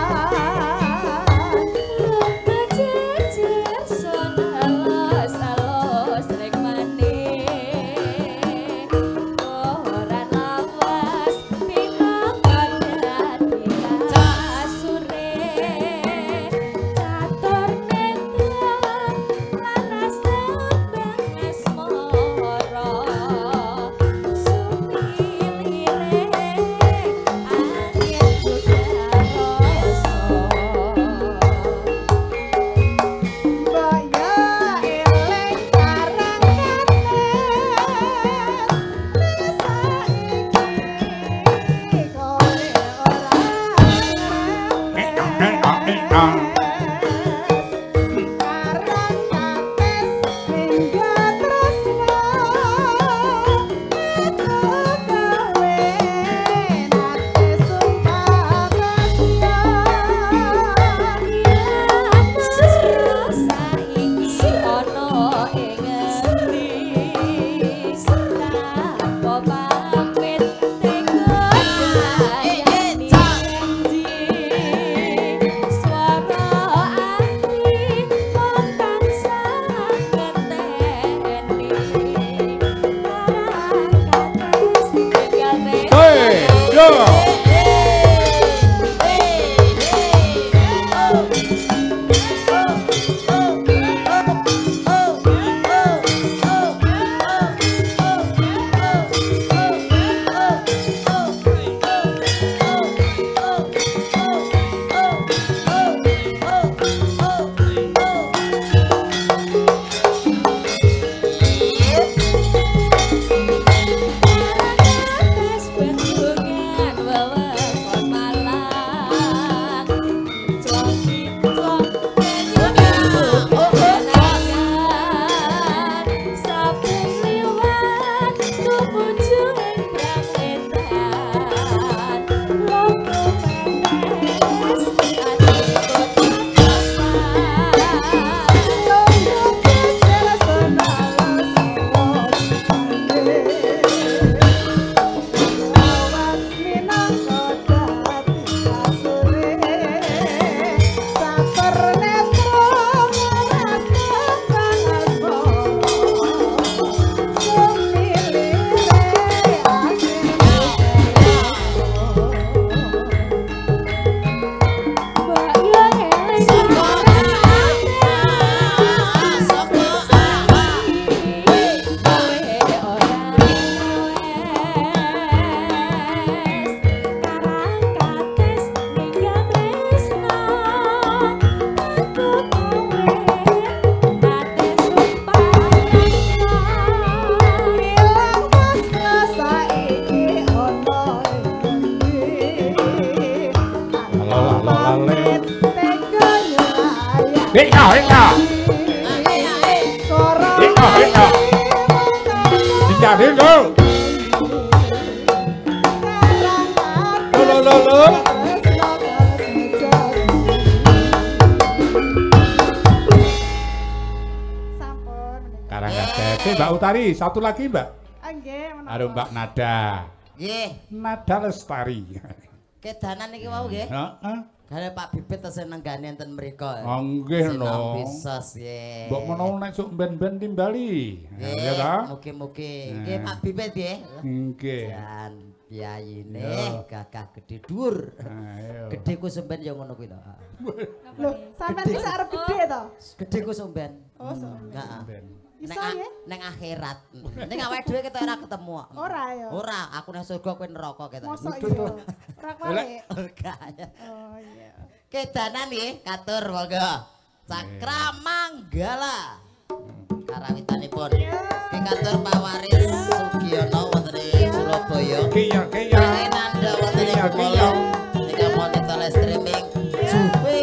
Sarang Gadget. Mbak Utari, satu lagi Mbak. Nggih, menapa. Aduh Mbak Nada. Nggih. Nada Lestari. Kedanan iki wau nggih. Heeh. Kare Pak Bibit tesen nenggane enten mriku. Oh nggih lho. Pisos nggih. Mbok menawa nek sok ben-ben timbali. Ya ta? Mugi-mugi. Nggih Pak Bibit nggih. Nggih. Jan piyayine gagah gedhe dhuwur. Gedhe ku semben ya ngono kuwi lho. Lho, sampean wis arep gedhe to? Gedhe ku semben. Oh, semben. Heeh. Neng, neng akhirat, neng awake dhewe kita ora ketemu. Ora ya. Ora, aku nang surga kowe neraka kita. Mosok iya. Ora kale. Oh iya. Kedanan nggih, katur monggo. Cakra Manggala. Karawitanipun. Nggih katur Pak Waris Sugiyono wonten ing Surabaya. Iya, iya. Nanda wonten ing Solo. Nika monitor streaming Juve.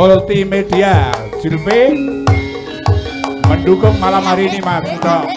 Multimedia Julpe mendukung malam hari ini mantap.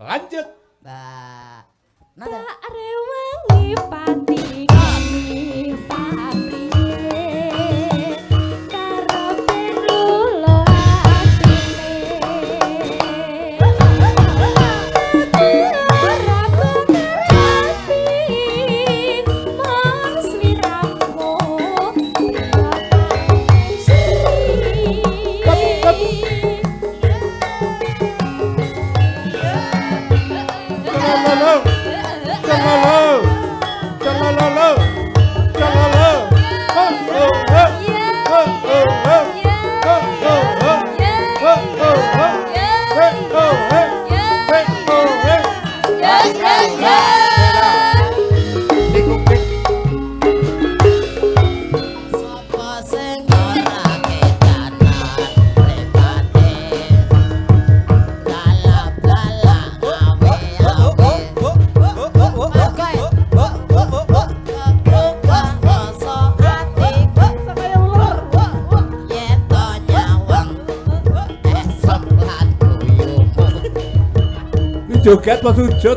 Lanjut. Nah, nada rewangi pati kami pati karo perlu atine aku terapi mas miramu sini. Halo, halo, halo, joget mau sujud.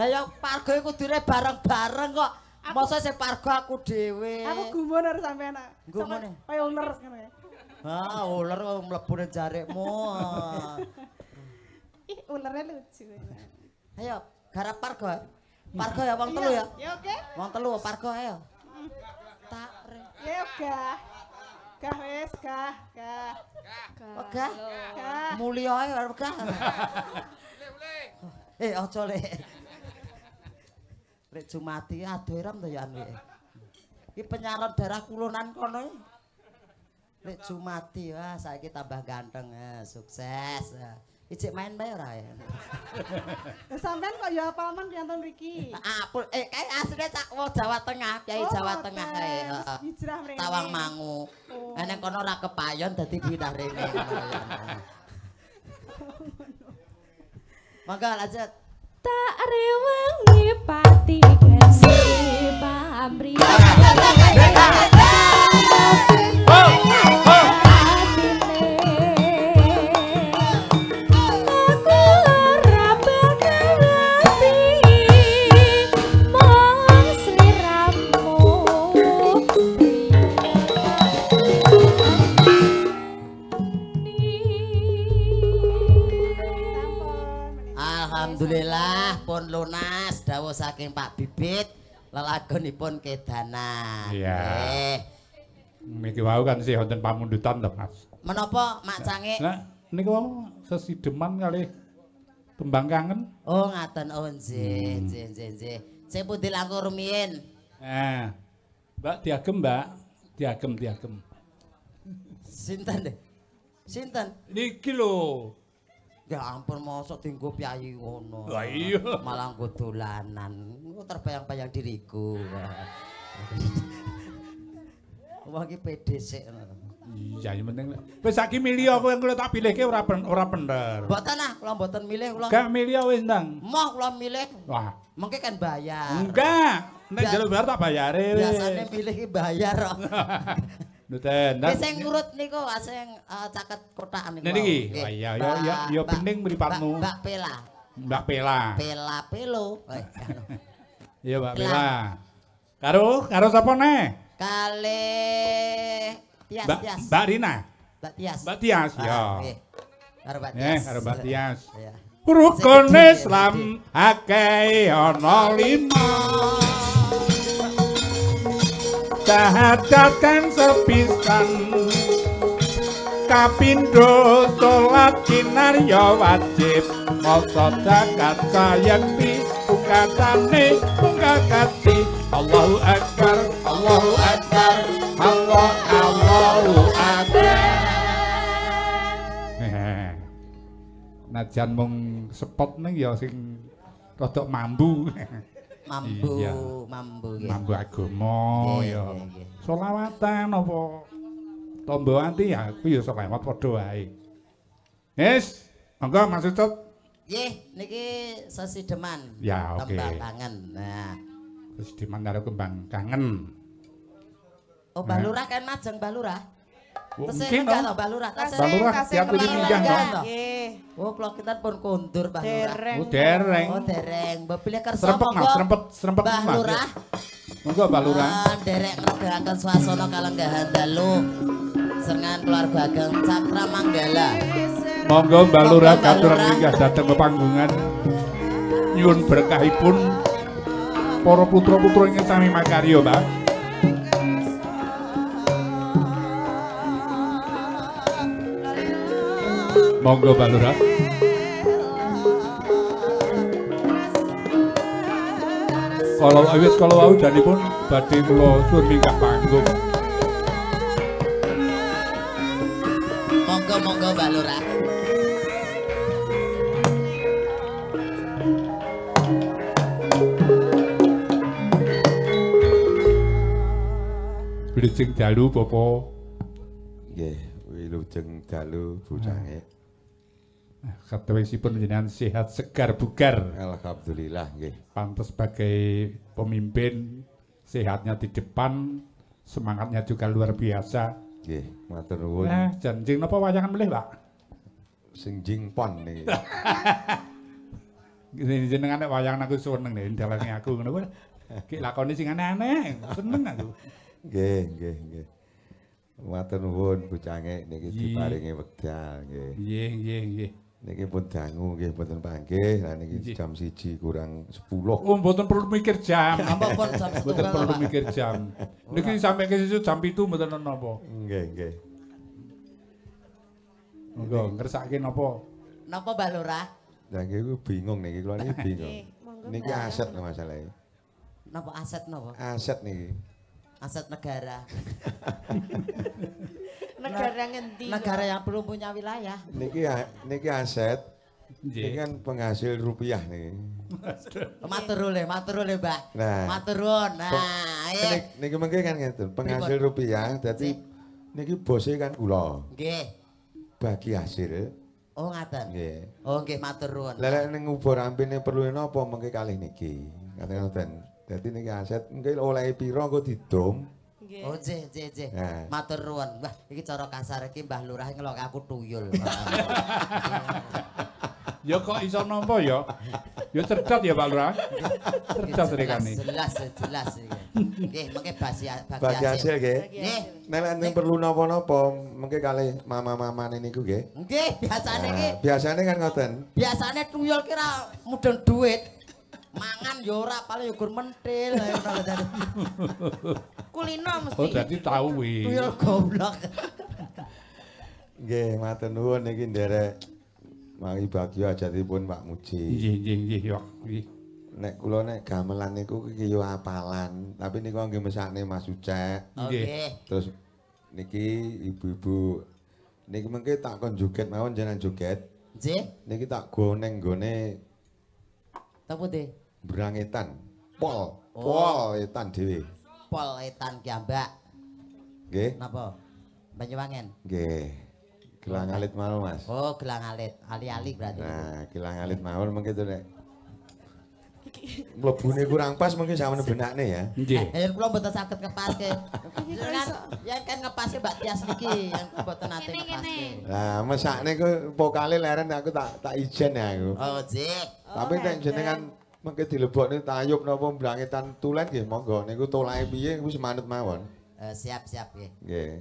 Lah pargo kudune bareng-bareng kok. Masa sing pargo aku dhewe. Aku gumun harus sampean. Gumun. Kaya uler ngono ya. Ha, uler mlebu nang jarekmu. Ih, ulernya lucu. Ayo, garap pargo. Pargo ya wong telu ya. Ya oke. Wong telu pargo ayo. Tak re. Ya oke. Gah wis, gah, gah. Gah. Gah. Mulya ae karo gah. Eh aja lek. Lek Jumati aduh ram to ya anwike. Iki penyaran daerah kulonan kono iki. Lek Jumati wah saiki tambah ganteng, eh, sukses. Ijik main bae ora ya. Sampeyan kok ya apal men piantun mriki. Apal eh kae asline cak Jawa Tengah, Kyai Jawa Tengah kae. Hijrah mrene. Tawang Mangu. Lah nek kono ora kepayon dadi pindah rene. Mangga lanjut. Tak rewengi pati gesi pamri. Alhamdulillah pun lunas dawuh saking Pak Bibit lelagonipun kedanan. Nggih. Niki wau kan sih wonten pamundutan to, Mas. Menapa Mak Cange? Lah niku wau sesideman kalih tembang kangen. Oh ngaten oh nggih nggih nggih. Sing pundi langkung rumiyin? Eh. Mbak diagem, Mbak. Diagem diagem. Sinten? Sinten? Niki lho. Ya ampun mosok tinggo piyayi ngono. Lah iya. Malah nggo dolanan. Engko terbayang-bayang diriku. Wah iki pede sik. Iya, yang penting wis saiki milih aku yang kula tak pilihke ora ora bener. Mboten ah, kula mboten milih kula. Gak milih wis, Ndang. Moh kula milih. Wah, mengke kan bayar. Enggak. Nek jero bayar tak bayare. Biasane milih ki bayar kok. Nuten. Wis sing ngurut niku sing caket kotakan niku. Niki. Lah iya ya ya ya bening mripatmu. Mbak Pela. Mbak Pela. Pela Pelo. Iya Mbak Pela. Karo karo sapa neh? Kale Tias Tias. Mbak Rina. Mbak Tias. Mbak Tias ya. Karo Mbak Tias. Eh karo Mbak Tias. Iya. Rukun Islam akeh ana lima. Dahadakan sepisan kapindo sholat kinarya wajib moso zakat sayakti pungkasane pungkasati Allahu Akbar Allahu Akbar Allah Allahu Akbar. Najan mung sepot ning ya sing rada mambu. Mambu, iya. mambu, gitu. Mambu agama, ya. Solawatan, apa? Tombo anti ya, aku ya solawat berdoa. Yes, monggo Mas Ucup. Ye, niki sesideman. Ya, oke. Okay. Kembang kangen. Nah, sesideman karo kembang kangen. Oh, Mbak Lurah kan majeng Mbak Lurah. Mungkin dong Mbak Lurah. Mbak Lurah tiap ini pindah dong. Oh kalau kita pun kondur Mbak Lurah. Oh dereng. Oh dereng. Mbak pilih kerja monggo. Serempet mas, serempet, serempet mas. Mbak Lurah. Monggo Mbak Lurah. Dereng ngegerakan suasana kalenggahan dalu. Sengan keluarga ageng Cakra Manggala. Monggo Mbak Lurah katur minggah datang ke panggungan. Nyun berkahipun. Para putra-putra ingin sami makaryo Mbak. Monggo Mbak Lurah. Kalau awis kalau wau danipun badhe kula suwun minggah panggung. Monggo monggo Mbak Lurah. Wilujeng dalu Bapak. Nggih, wilujeng dalu Bu Cange. Katresipun jenengan sehat segar bugar. Alhamdulillah nggih. Pantes sebagai pemimpin sehatnya di depan, semangatnya juga luar biasa. Nggih, matur nuwun. Nah, janjing napa wayangan melih, Pak? Singjing pon niki. jenengan nek wayang aku seneng nih dalane aku ngono kuwi. Ki lakone sing aneh-aneh, seneng aku. Nggih, nggih, nggih. Matur nuwun Bu Cangek niki diparingi wekdal nggih. Nggih, nggih, nggih. Niki pun dangu nggih mboten panggih, lan niki jam satu kurang sepuluh. Oh, mboten perlu mikir jam. Apa pun jam sepuluh. Mboten perlu mikir jam. Niki sampe ke sesuk jam tujuh mboten napa. Nggih, nggih. Monggo ngersake napa? Napa Mbak Lurah? Lah nggih bingung niki, kula niki bingung. Niki aset masalahe. Napa aset napa? Aset niki. Aset negara. Negara ngendi? Negara yang belum punya wilayah. Niki niki aset. Niki kan penghasil rupiah niki. Matur nuwun, matur nuwun Mbak. Matur nuwun. Nah, niki mengke kan ngeten, penghasil rupiah dadi niki bose kan kula. Nggih. Bagi hasil. Oh ngaten. Nggih. Oh nggih matur nuwun. Lah nek ning ngubur ampine perlu napa mengke kalih niki. Ngaten-ngaten. Dadi niki aset mengke oleh pira engko didom. Oh jeh jeh jeh, matur nuwun. Wah, ini cara kasar ini Mbah Lurah ngelok aku tuyul. Ya kok iso nampa ya? Ya cerdas ya Pak Lurah. Cerdas rekane. Jelas jelas iki. Nggih, mengke bagi hasil nggih. Nggih. Nek nek perlu napa-napa, mengke kalih mama-mamane niku nggih. Nggih, biasane iki. Biasane kan ngoten. Biasane tuyul ki ra mudhun dhuwit. Mangan yora paling yukur mentil kulino mesti. Oh jadi tahu wih tuyul goblok nggih matur nuwun niki nderek mari bagya ajatipun Pak Muji nggih nggih nggih yo nek kula nek gamelan niku iki yo apalan tapi niku nggih mesakne Mas Ucek nggih terus niki ibu-ibu niki mengke tak kon joget mawon jenengan joget nggih niki tak goneng-gone apa deh? Berangetan, pol, pol etan dewi. Pol etan kiambak. G? Napa? Banyuwangen. G. Gelang alit mau mas. Oh gelang alit, ali-ali berarti. Nah gelang alit mau mungkin tu nek. Mlebune kurang pas mungkin sampeyan benakne ya. Nggih. Kula mboten saged ngepaske. Ya kan ngepaske Mbak Tias niki yang mboten nate ngepaske. Lah mesakne ku pokale leren aku tak tak ijen ya aku. Oh, Dik. Tapi nek jenengan mengke dilebokne tayub napa blangetan tulen nggih monggo niku tolake piye wis manut mawon. Siap-siap nggih. Nggih.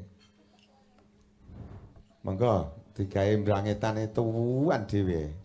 Monggo digawe blangetane tuwuan dhewe.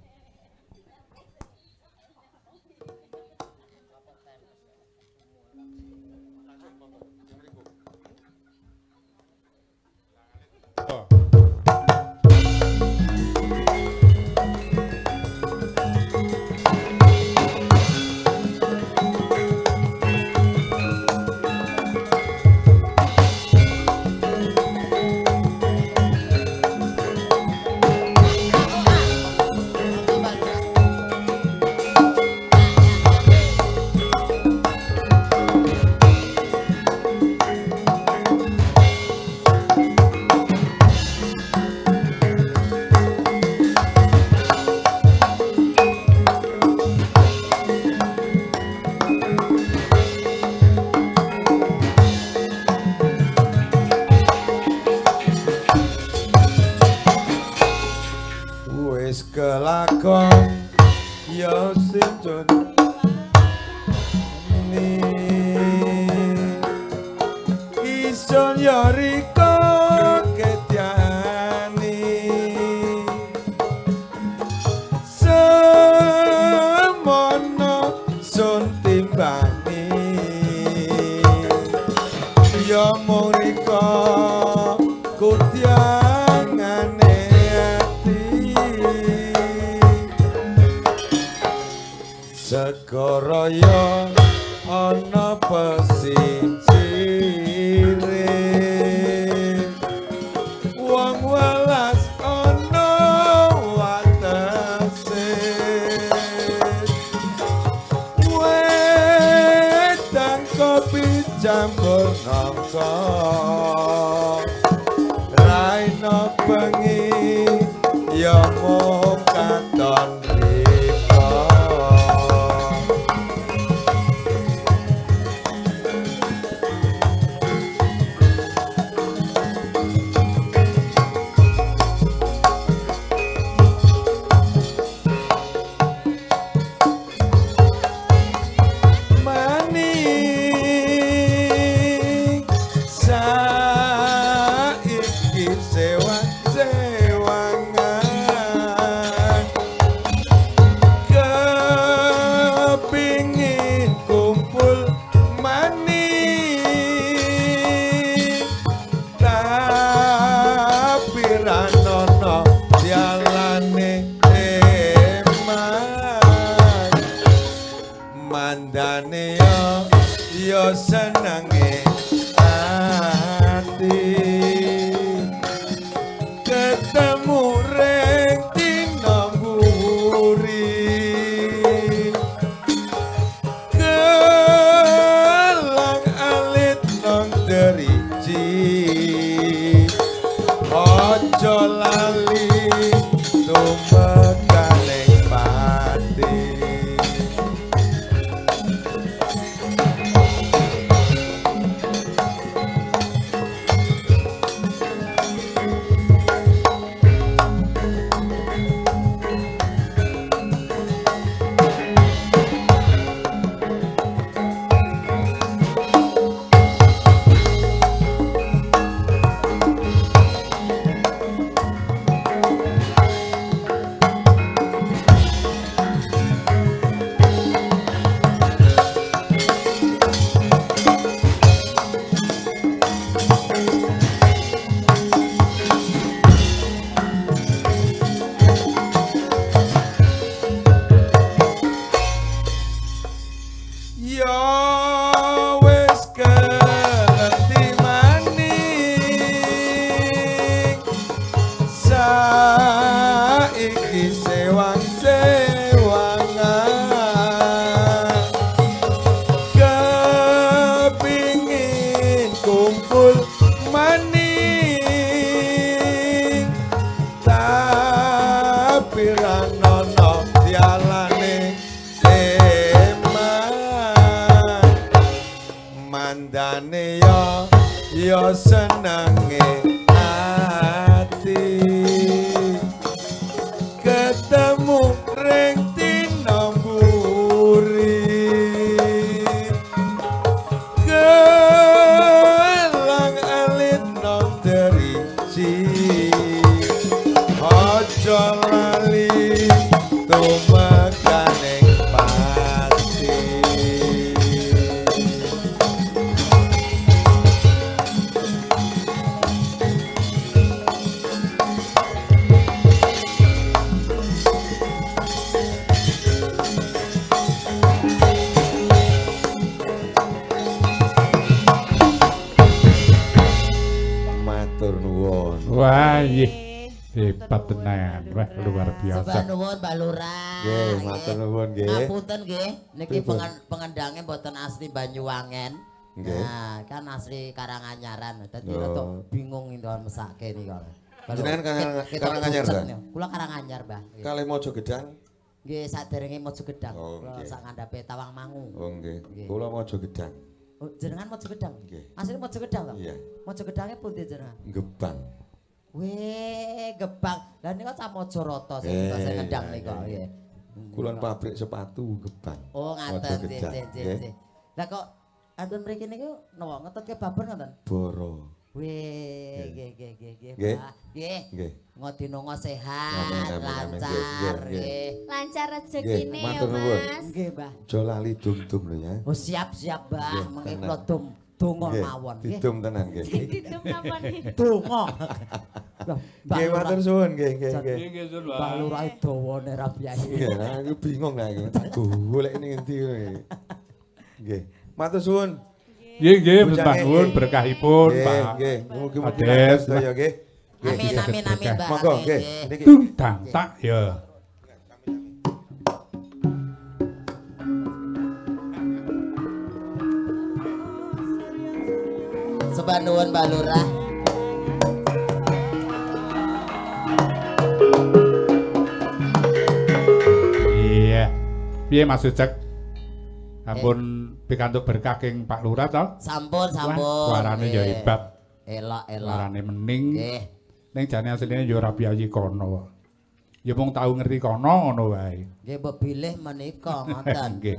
beriji, ojo lali tumeka ning pati. Pengendangnya boten asli Banyuwangen, okay. Nah kan asli Karanganyar. Tadi oh. Bingung itu orang mesake nih kalau. Jangan Karanganyar dah. Kulo Karanganyar bah. Kali Mojogedang. Gih saderenge Mojogedang. Kulo sak ngandhape Tawang Mangu. Oke. Kulo Mojogedang. Jenengan Mojogedang. Asli Mojogedang loh. Iya. Mojogedangnya pundi jenengan? Gebang. Weh Gebang. Dan ini kan sama Mojoroto sih kalau saya ngedang nih kalau. Kulon pabrik sepatu Gebang. Oh ngaten nggih nggih. Lah kok anten mriki niku nopo ngetutke babar ngoten? Boro. Weh nggih nggih nggih nggih. Nggih. Nggih. Ngodinongo sehat, lancar nggih. Lancar rezekine ya Mas. Nggih, Mbah. Aja lali dum-dum lho ya. Oh siap-siap, Mbah. Mengki kula dum donga mawon nggih. Didum tenan nggih. Didum napa niki? Donga. Nggih matur suwun nggih nggih nggih. Nggih suwun Pak Lurah dawane ra biasa. Nggih, aku bingung lah iki. Golek ning endi ngono iki. Nggih. Matur suwun. Nggih nggih, Pak Lurah berkahipun, Pak. Nggih, mugi-mugi sedaya nggih. Amin amin amin, Pak. Monggo nggih. Tungtang tak ya. Sembah nuwun Pak Lurah. Iya. Piye Mas Ujek? Sampun pikantuk berkah ing Pak Lurah to? Sampun, sampun. Suarane ya hebat. Elok, elok. Suarane mening. Nggih. Ning jane asline ya ora biyayi kono. Ya mung tau ngerti kono ngono wae. Nggih, mbok bilih menika ngoten. Nggih.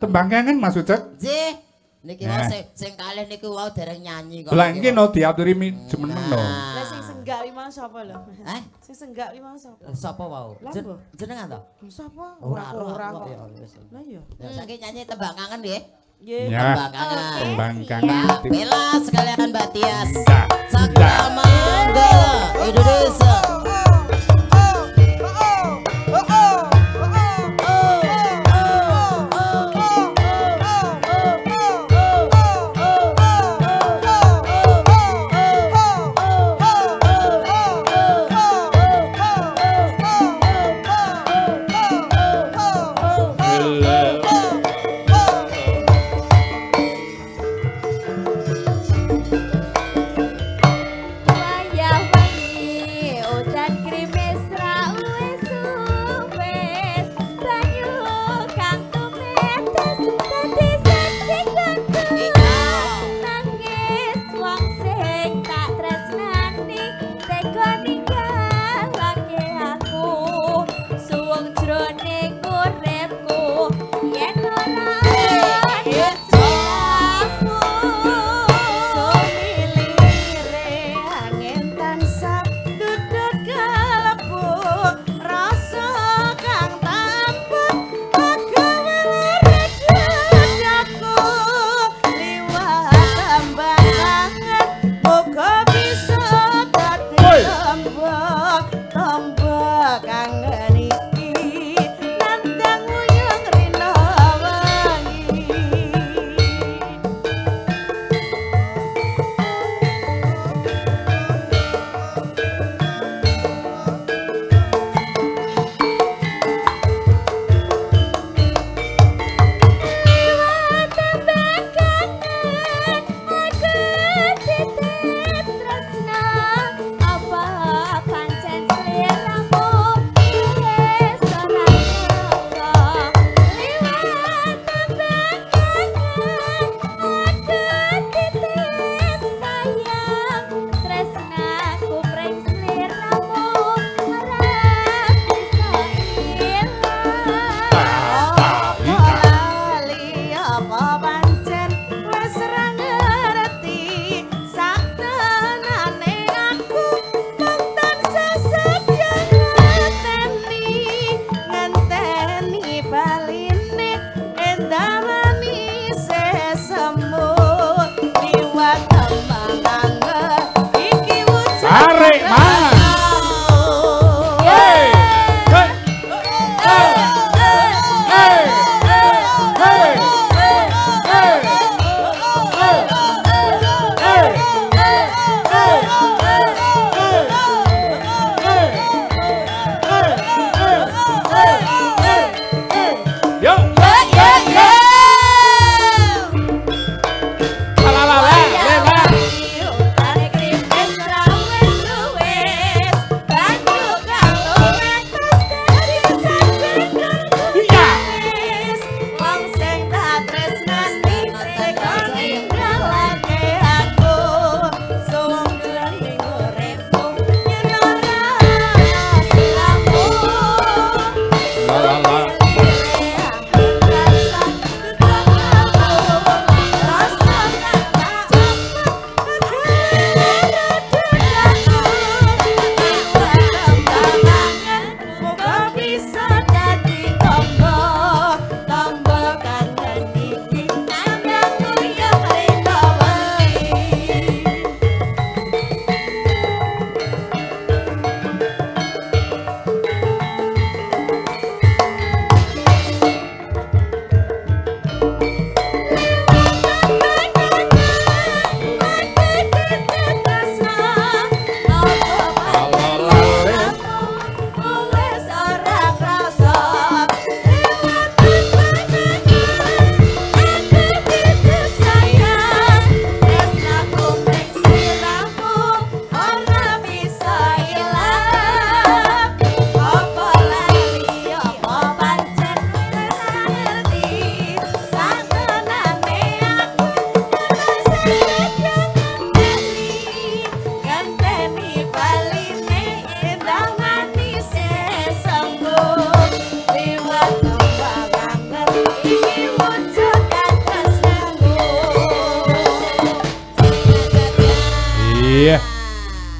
Tembang kangen Mas Ujek? Nggih. Niki wae sing sing kalih niku wae dereng nyanyi kok. Lah iki no diaturi jemeneng no. Lah sing senggak limang sapa lho? Heh? Sing senggak limang sapa? Sapa wae? Jenengan to? Sapa? Ora ora kok. Lah iya. Saiki nyanyi tembang kangen nggih. Nggih, tembang kangen. Tembang kangen. Bela sekalian Mbak Tias. Sakamangga Indonesia.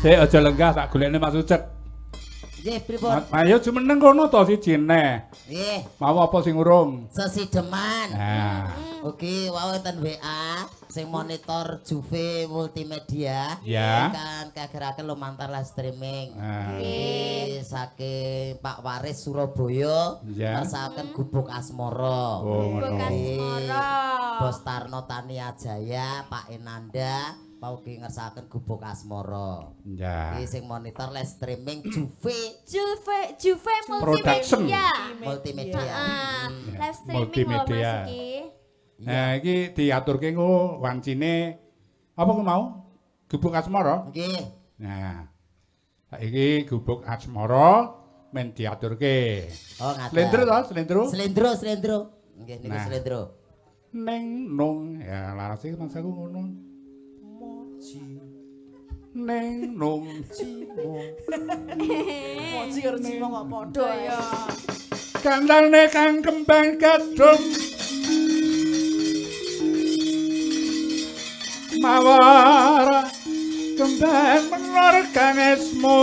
Saya aja lenggah tak golekne Mas Ucet. Nggih, pripun? Ayo jumeneng kono to sijine. Nggih. Mau apa sing urung? Sesideman. Nah. Oke, wae ten W A sing monitor Juve Multimedia. Ya. Kan kageraken lumantar live streaming. Nggih, saking Pak Waris Surabaya ngrasakaken gubuk asmara. Gubuk asmara. Bos Tarno Tania Jaya, Pak Enanda. Mau ngersakan gubuk asmara. Ya. Ini sing monitor live streaming Juve. Juve, Juve Multimedia. Multimedia. Heeh. Live streaming Multimedia. Nah, iki diaturke nggo wancine apa ku mau? Gubuk asmara? Nggih. Nah. Saiki gubuk asmara men diaturke. Oh, ngaten. Slendro to, slendro? Slendro, slendro. Nggih, niku slendro. Neng nung ya larase mangsaku ngono. Ji Neng nong cimo. Moci karo cimo kok padha ya. Gandane kang kembang gadung mawar kembang menor kang esmo.